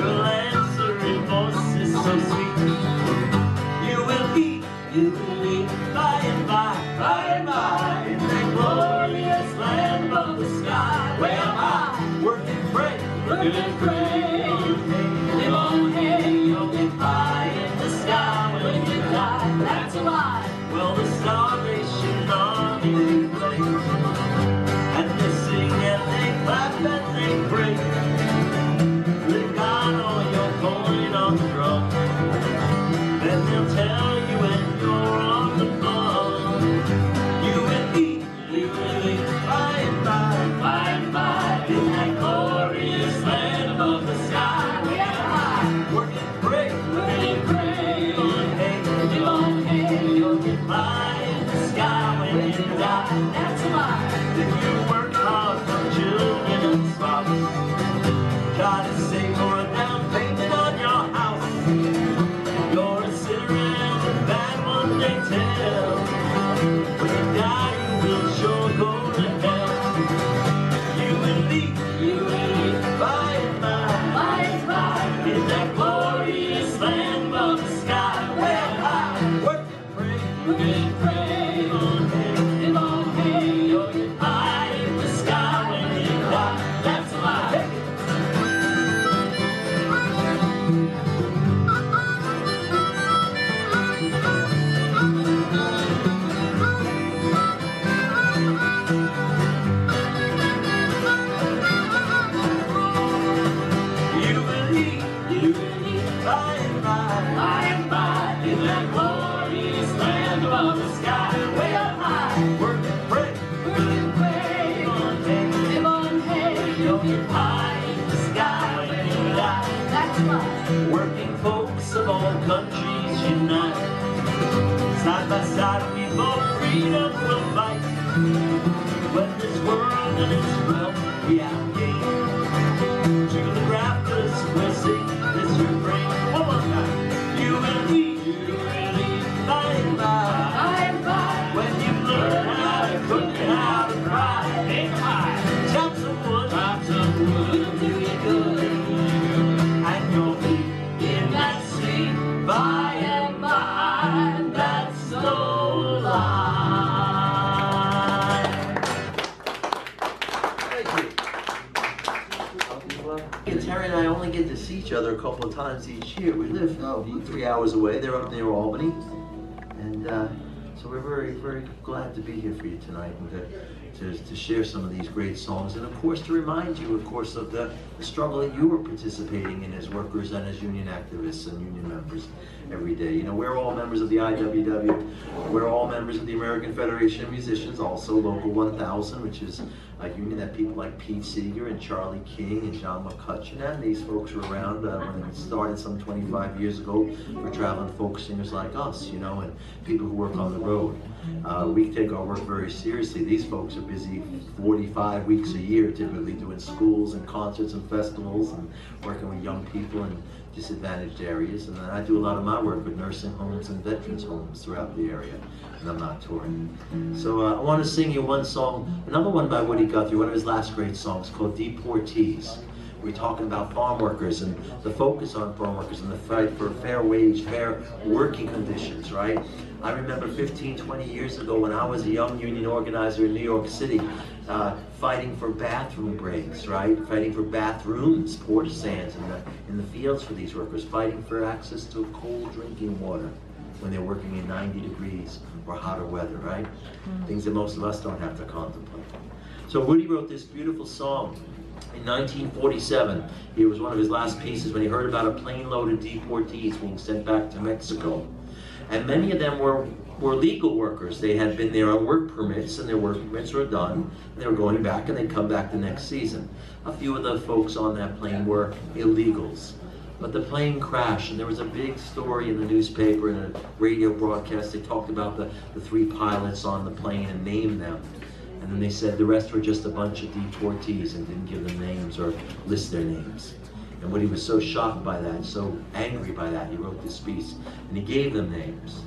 They're like, so sweet. You will eat, you will eat, by and by, by and by, in that glorious land of the sky. Where am I? Work and pray, work and pray. Live on, hey, you'll get by in the sky when you die. That's a lie. that's why. If you work hard for children and spots, try to save for a down payment on your house. You're a sinner and that one day tell. When you die, you will sure go to hell. You will leave, you will leave by and by, by and by, in that glorious land of the sky. Well, I work and pray, work and pray. Countries unite, side by side we for freedom will fight. When this world and its wealth we outgain, to the rafters we'll sing this refrain. One more time, you will leave, you will leave by and by, when you learn how to cook and how to fry. Make a pie, chop some wood, chop some wood, it'll do you good, and you'll be in that. By and by, that's no lie. Thank you. And Terry and I only get to see each other a couple of times each year. We live oh, three hours away. They're up near Albany. And uh, so we're very, very glad to be here for you tonight and to, to, to share some of these great songs. And of course, to remind you, of course, of the struggle that you were participating in as workers and as union activists and union members every day. You know, we're all members of the I W W. We're all members of the American Federation of Musicians, also Local one thousand, which is a union that people like Pete Seeger and Charlie King and John McCutcheon and these folks were around uh, when it started some twenty-five years ago for traveling folk singers like us, you know, and people who work on the road. Uh, we take our work very seriously. These folks are busy forty-five weeks a year, typically doing schools and concerts and festivals and working with young people in disadvantaged areas. And then I do a lot of my work with nursing homes and veterans homes throughout the area, and I'm not touring. So uh, I want to sing you one song, another one by Woody Guthrie, one of his last great songs called Deportees. We're talking about farm workers and the focus on farm workers and the fight for fair wage, fair working conditions, right? I remember fifteen, twenty years ago when I was a young union organizer in New York City, uh, fighting for bathroom breaks, right? Fighting for bathrooms, porta sands in the, in the fields for these workers, fighting for access to cold drinking water when they're working in ninety degrees or hotter weather, right? Things that most of us don't have to contemplate. So Woody wrote this beautiful song in nineteen forty-seven. It was one of his last pieces when he heard about a plane load of deportees being sent back to Mexico. And many of them were, were legal workers. They had been there on work permits, and their work permits were done, and they were going back, and they'd come back the next season. A few of the folks on that plane were illegals. But the plane crashed, and there was a big story in the newspaper and a radio broadcast. They talked about the, the three pilots on the plane and named them. And then they said the rest were just a bunch of deportees and didn't give them names or list their names. And Woody was so shocked by that, so angry by that, he wrote this piece. And he gave them names.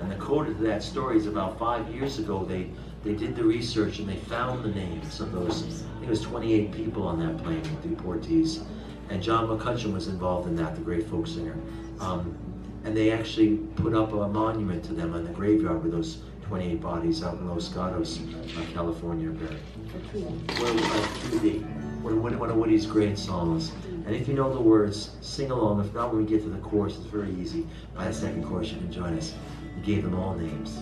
And the coda to that story is about five years ago, they, they did the research and they found the names of those, I think it was twenty-eight people on that plane, deportees. And John McCutcheon was involved in that, the great folk singer. Um, and they actually put up a monument to them in the graveyard with those twenty-eight bodies out in Los Gatos, uh, California. One of Woody's great songs. And if you know the words, sing along. If not, when we get to the chorus, it's very easy. By the second chorus, you can join us. We gave them all names.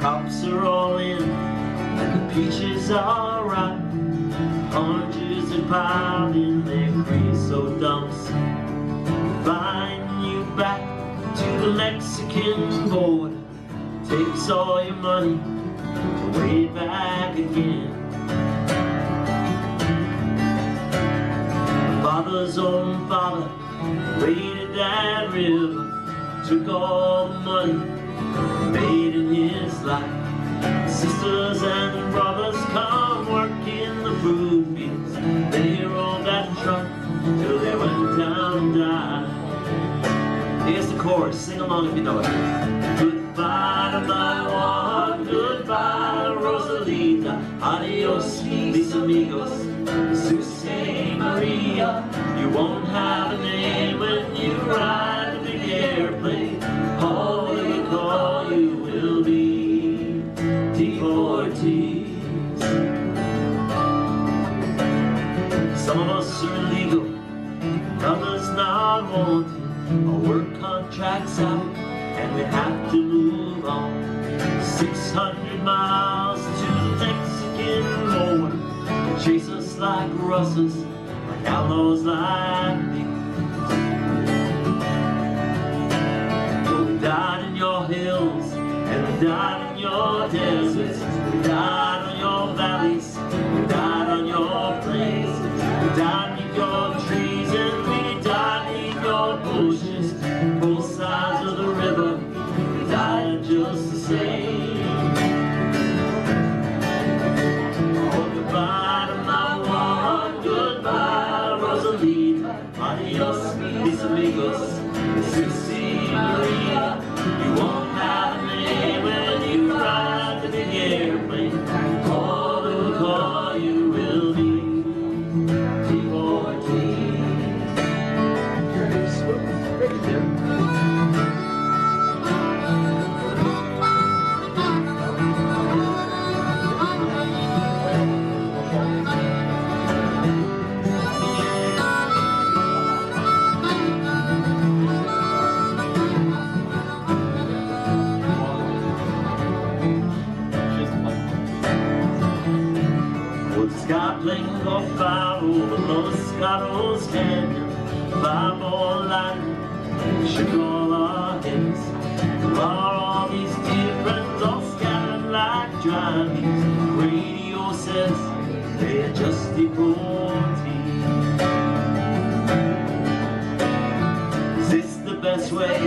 Crops are all in, and the peaches are rotten. Oranges are piled in their creosote dumps. Find you back to the Mexican board. Takes all your money way back again. Father's own father waded that river, took all the money made in his life. Sisters and brothers come work in the food fields. They rolled that truck till they went down and died. Here's the chorus, sing along if you know it. Goodbye to my one, goodbye Rosalita, adios mis amigos, Susie Maria. You won't have a name when you ride the big airplane. All they call you will be deportees. Some of us are legal, others not wanted. Our work contract's out and we have to move on. six hundred miles to the Mexican border. They chase us like russes, like outlaws like me. We died in your hills, and we died in your deserts. We died on your valleys, we died on your plains. We died in your trees, and we died in your bushes. Both sides of the river, we died just the same. Oh, goodbye to my one, goodbye, Rosalita. Adios, mis amigos. Maria, you won't have me when you ride the big airplane. All that we call you will be deportees. Break it down. Scuttling or fire over those scuttles canyon. Five more lightning shook all our heads. There are all these different all scattered like dry leaves. Radio says they're just deportees. Is this the best way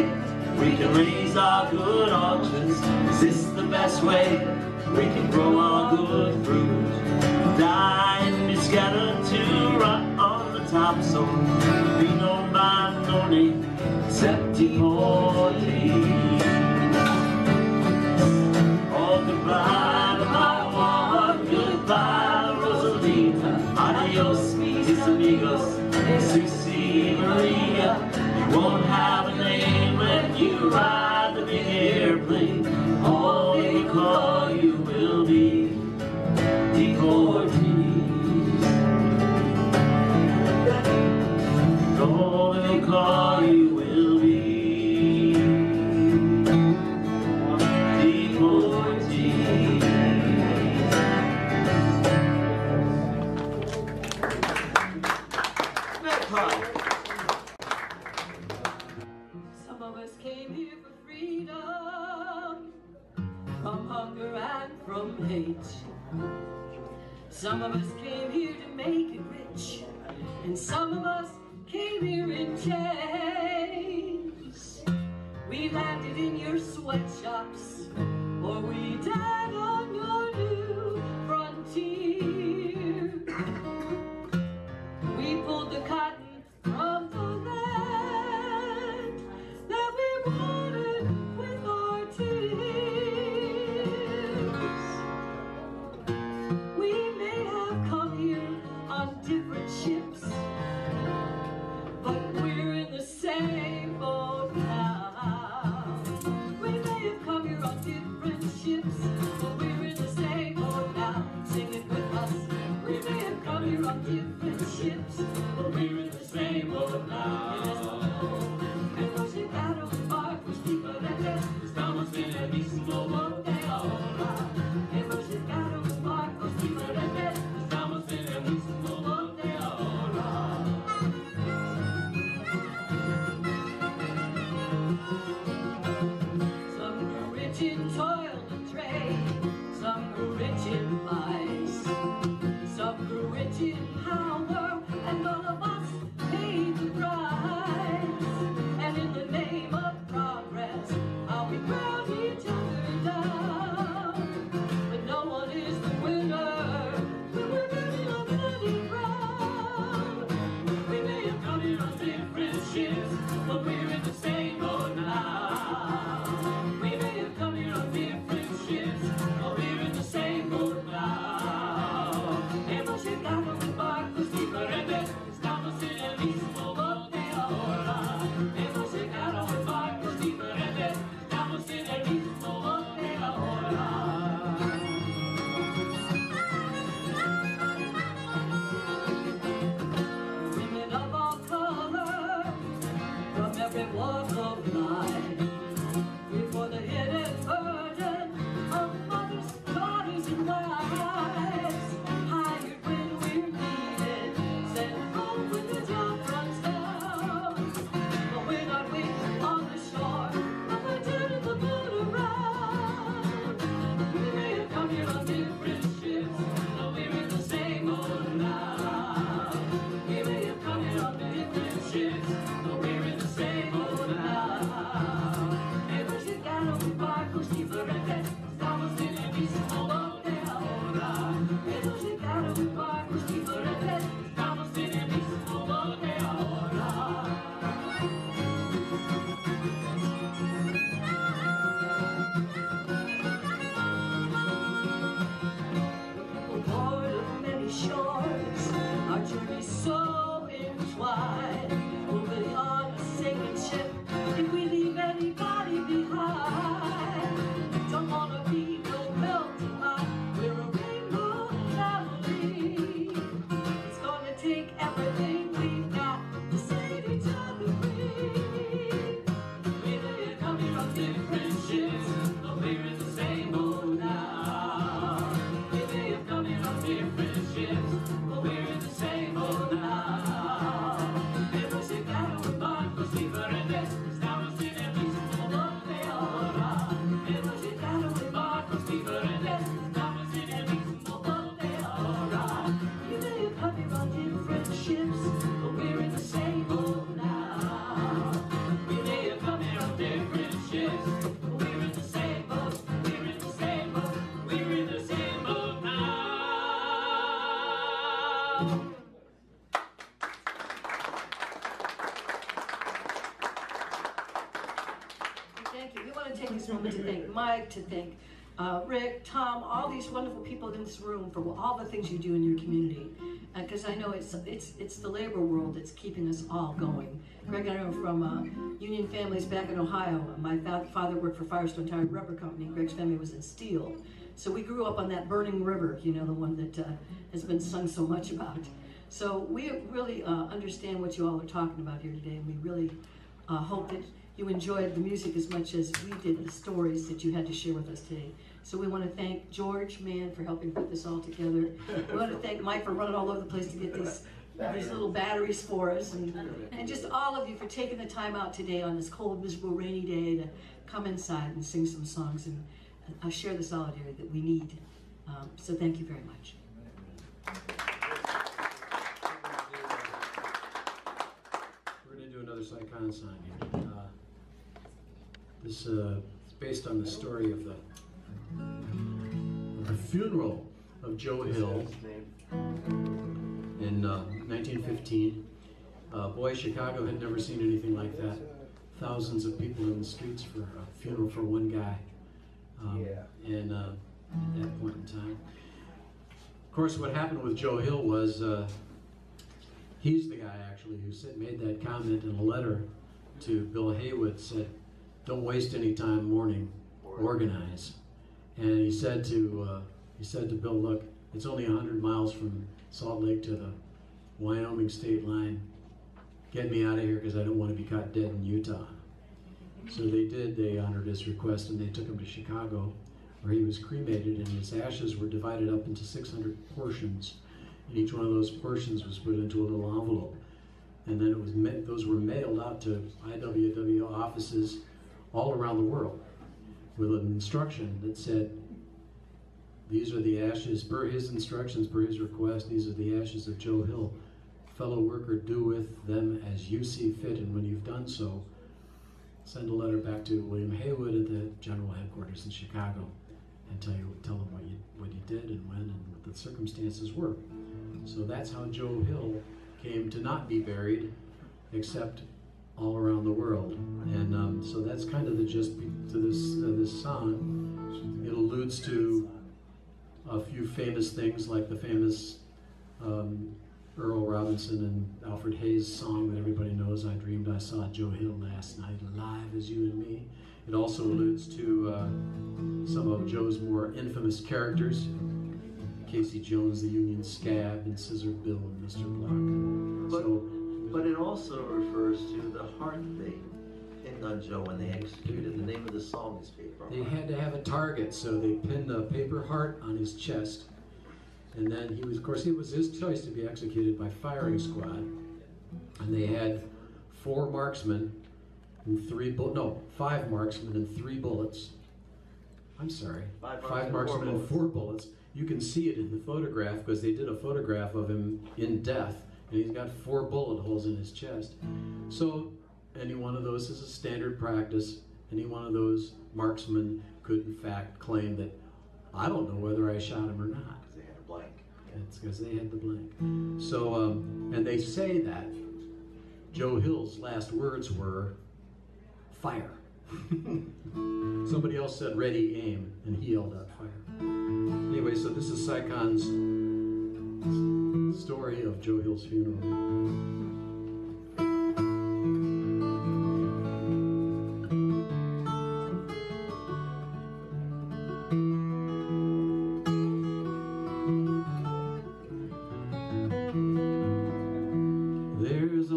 we can raise our good orchards? Is this the best way we can grow our good fruit? Die and be scattered to rot on the topsoil. Be no man, no name, except deportees. Oh, goodbye to my one, goodbye, Rosalita. Adios, mis amigos, Susie Maria. You won't have a name when you ride the big airplane. All they call you will be deportees. All they call you will be deportees. Some of us came here for freedom, from hunger and from hate. Some of us came here to make it rich, and some of us came here in chains. We landed in your sweatshops, or we died on your new frontier. We pulled the cotton from the land that we watered with our tears. Different ships, but we're in the same boat now. We may have come here on like to thank uh, Rick, Tom, all these wonderful people in this room for all the things you do in your community. Because uh, I know it's, it's, it's the labor world that's keeping us all going. Greg Arsner from uh, Union Families back in Ohio. My father worked for Firestone Tire Rubber Company. Greg's family was in steel. So we grew up on that burning river, you know, the one that uh, has been sung so much about. So we really uh, understand what you all are talking about here today, and we really uh, hope that you enjoyed the music as much as we did the stories that you had to share with us today. So we want to thank George Mann for helping put this all together. We want to thank Mike for running all over the place to get these, these little batteries for us, and, and just all of you for taking the time out today on this cold, miserable, rainy day to come inside and sing some songs and uh, share the solidarity that we need. Um, so thank you very much. We're going to do another Psychon sign here. Uh, this uh, is based on the story of the, of the funeral of Joe Hill in uh, nineteen fifteen. Uh, boy, Chicago had never seen anything like that. Thousands of people in the streets for a funeral for one guy. Um, yeah. And uh, at that point in time. Of course, what happened with Joe Hill was uh, he's the guy, actually, who said, made that comment in a letter to Bill Haywood, said, "Don't waste any time mourning, organize." And he said to uh, he said to Bill, "Look, it's only a hundred miles from Salt Lake to the Wyoming state line. Get me out of here because I don't want to be caught dead in Utah." So they did. They honored his request, and they took him to Chicago, where he was cremated, and his ashes were divided up into six hundred portions. And each one of those portions was put into a little envelope, and then it was those were mailed out to I W W offices all around the world with an instruction that said, "These are the ashes, per his instructions, per his request, these are the ashes of Joe Hill. Fellow worker, do with them as you see fit, and when you've done so, send a letter back to William Haywood at the general headquarters in Chicago and tell you tell them what you what you did and when and what the circumstances were." So that's how Joe Hill came to not be buried, except all around the world. And um, so that's kind of the gist to this uh, this song. It alludes to a few famous things, like the famous um, Earl Robinson and Alfred Hayes song that everybody knows, "I Dreamed I Saw Joe Hill Last Night, Alive as You and Me." It also alludes to uh, some of Joe's more infamous characters, Casey Jones, the Union Scab, and Scissor Bill, and Mister Block. But, so, but it also refers to the heart they pinned on Joe when they executed. The name of the song is Paper Heart. They had to have a target, so they pinned a paper heart on his chest. And then he was, of course, it was his choice to be executed by firing squad. And they had four marksmen and three bullets, no, five marksmen and three bullets. I'm sorry, five, five marksmen and four bullets. You can see it in the photograph because they did a photograph of him in death, and he's got four bullet holes in his chest. So any one of those is a standard practice. Any one of those marksmen could in fact claim that, "I don't know whether I shot him or not." Because they had a blank. It's because they had the blank. So, um, and they say that Joe Hill's last words were, "Fire." Somebody else said, "Ready, aim," and he yelled out, "Fire." Anyway, so this is Psychon's story of Joe Hill's funeral. There's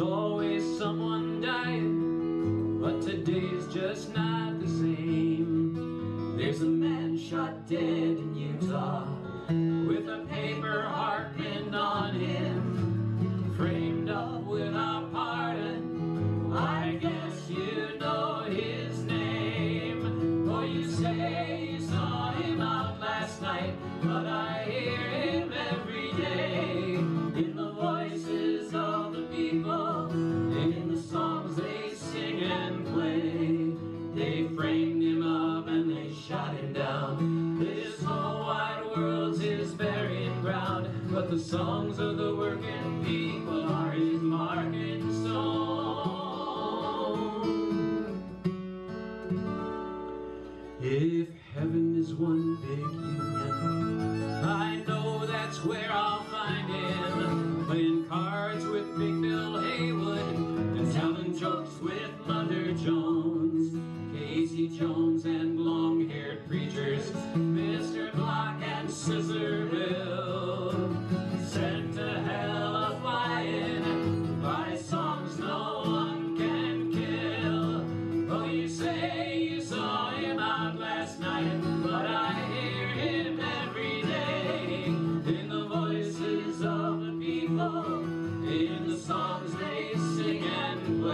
always someone dying, but today's just not the same. There's a man shot dead in Utah with a paper heart pinned on him, framed up with a pardon. I guess you know his name. Oh, you say you saw him out last night, but I hear him every day in the voices of the people.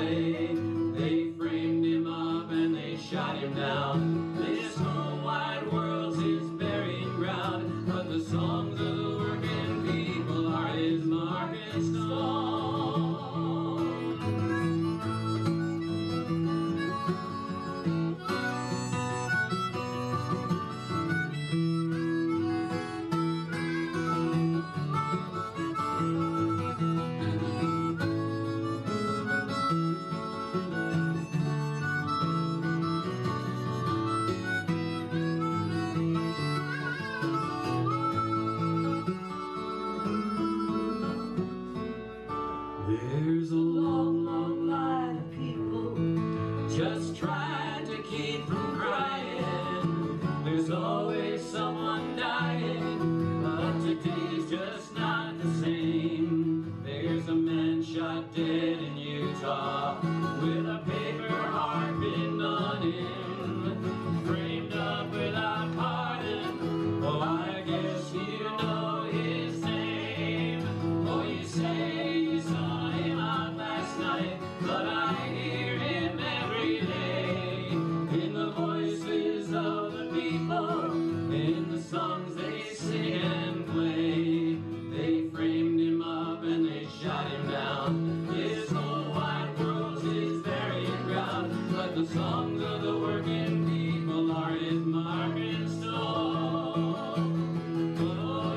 away. They framed him up and they shot him down. This whole wide world's his burying ground, but the songs of the working people are his marking dead in Utah with a paper heart pinned on him, framed up without pardon. Oh, I guess you know his name. Oh, you say you saw him out last night, but I hear him every day in the voices of the people, in the songs they sing and play. They framed him up and they shot him down. The songs of the working people are his marking stone. Oh,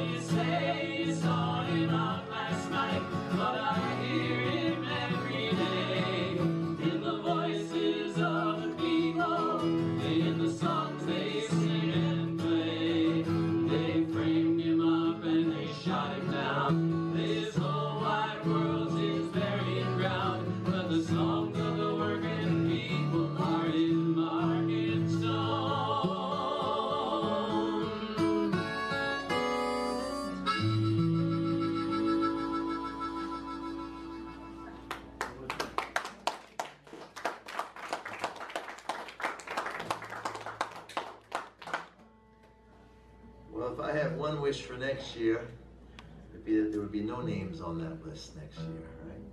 you say you saw him out last night, but I hear him every day in the voices of the people, in the songs they sing and play. They framed him up and they shot him down. This whole wide world's his burying ground, but the songs of the working people are his marking stone. Well, if I had one wish for next year, it'd be that there would be no names on that list next year, right?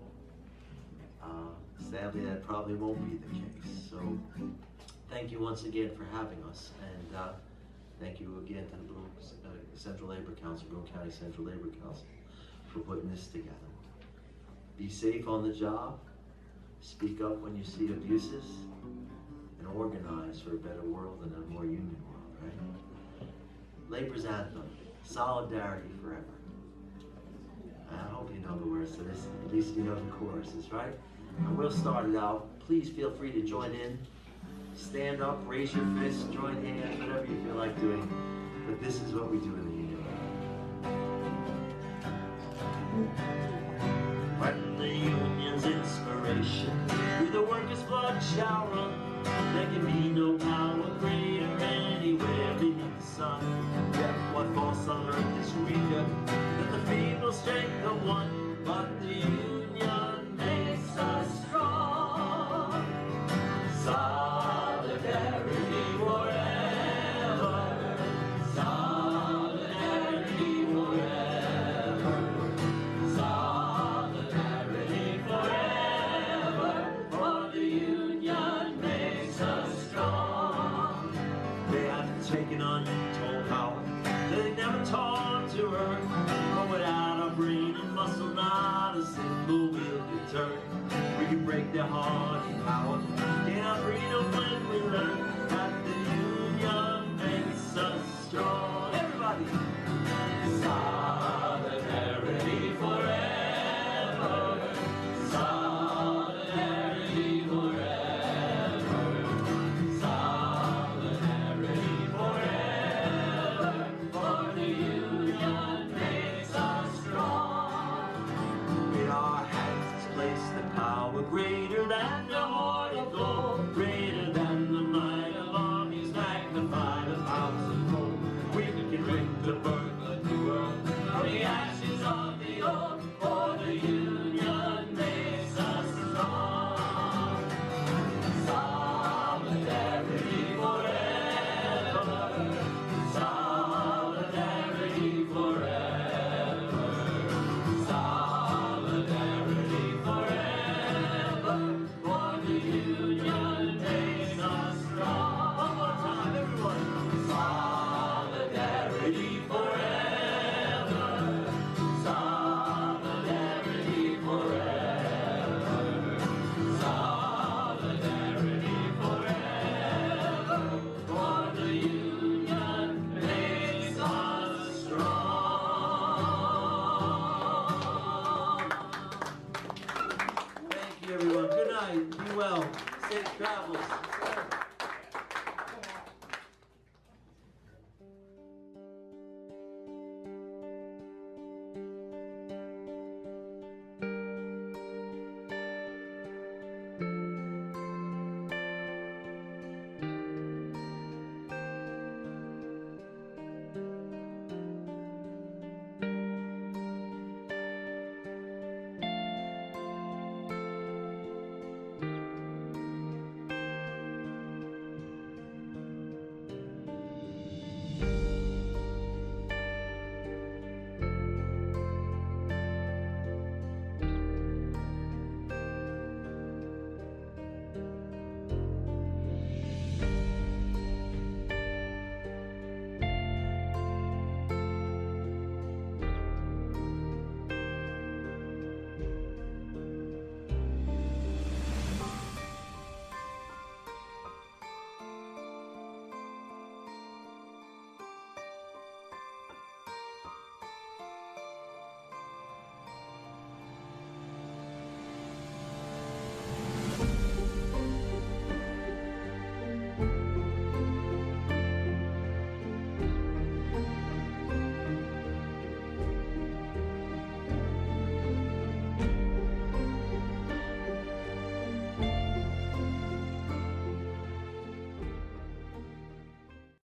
Uh, sadly, that probably won't be the case. So, thank you once again for having us, and uh, thank you again to the Broome, uh, Central Labor Council, Broome County Central Labor Council, for putting this together. Be safe on the job, speak up when you see abuses, and organize for a better world and a more union world, right? Labor's anthem, solidarity forever. I hope you know the words to this, at least you know the choruses, right? And we'll start it out. Please feel free to join in. Stand up, raise your fist, join hands, whatever you feel like doing. But this is what we do in the union. When the union's inspiration through the workers' blood shall run, there can be no power greater anywhere beneath the sun. Yet what force on earth is weaker the feeble strength of one, but the union makes us strong. Solidarity forever, solidarity forever, solidarity forever, for the union makes us strong. They have taken untold power they never taught to earn. Without a brain and muscle, not a single wheel can turn. We can break their heart and power, gain our freedom when we learn that the union makes us strong. Everybody! Solidarity forever, solidarity forever. Greater than the heart of God. well. Safe travels.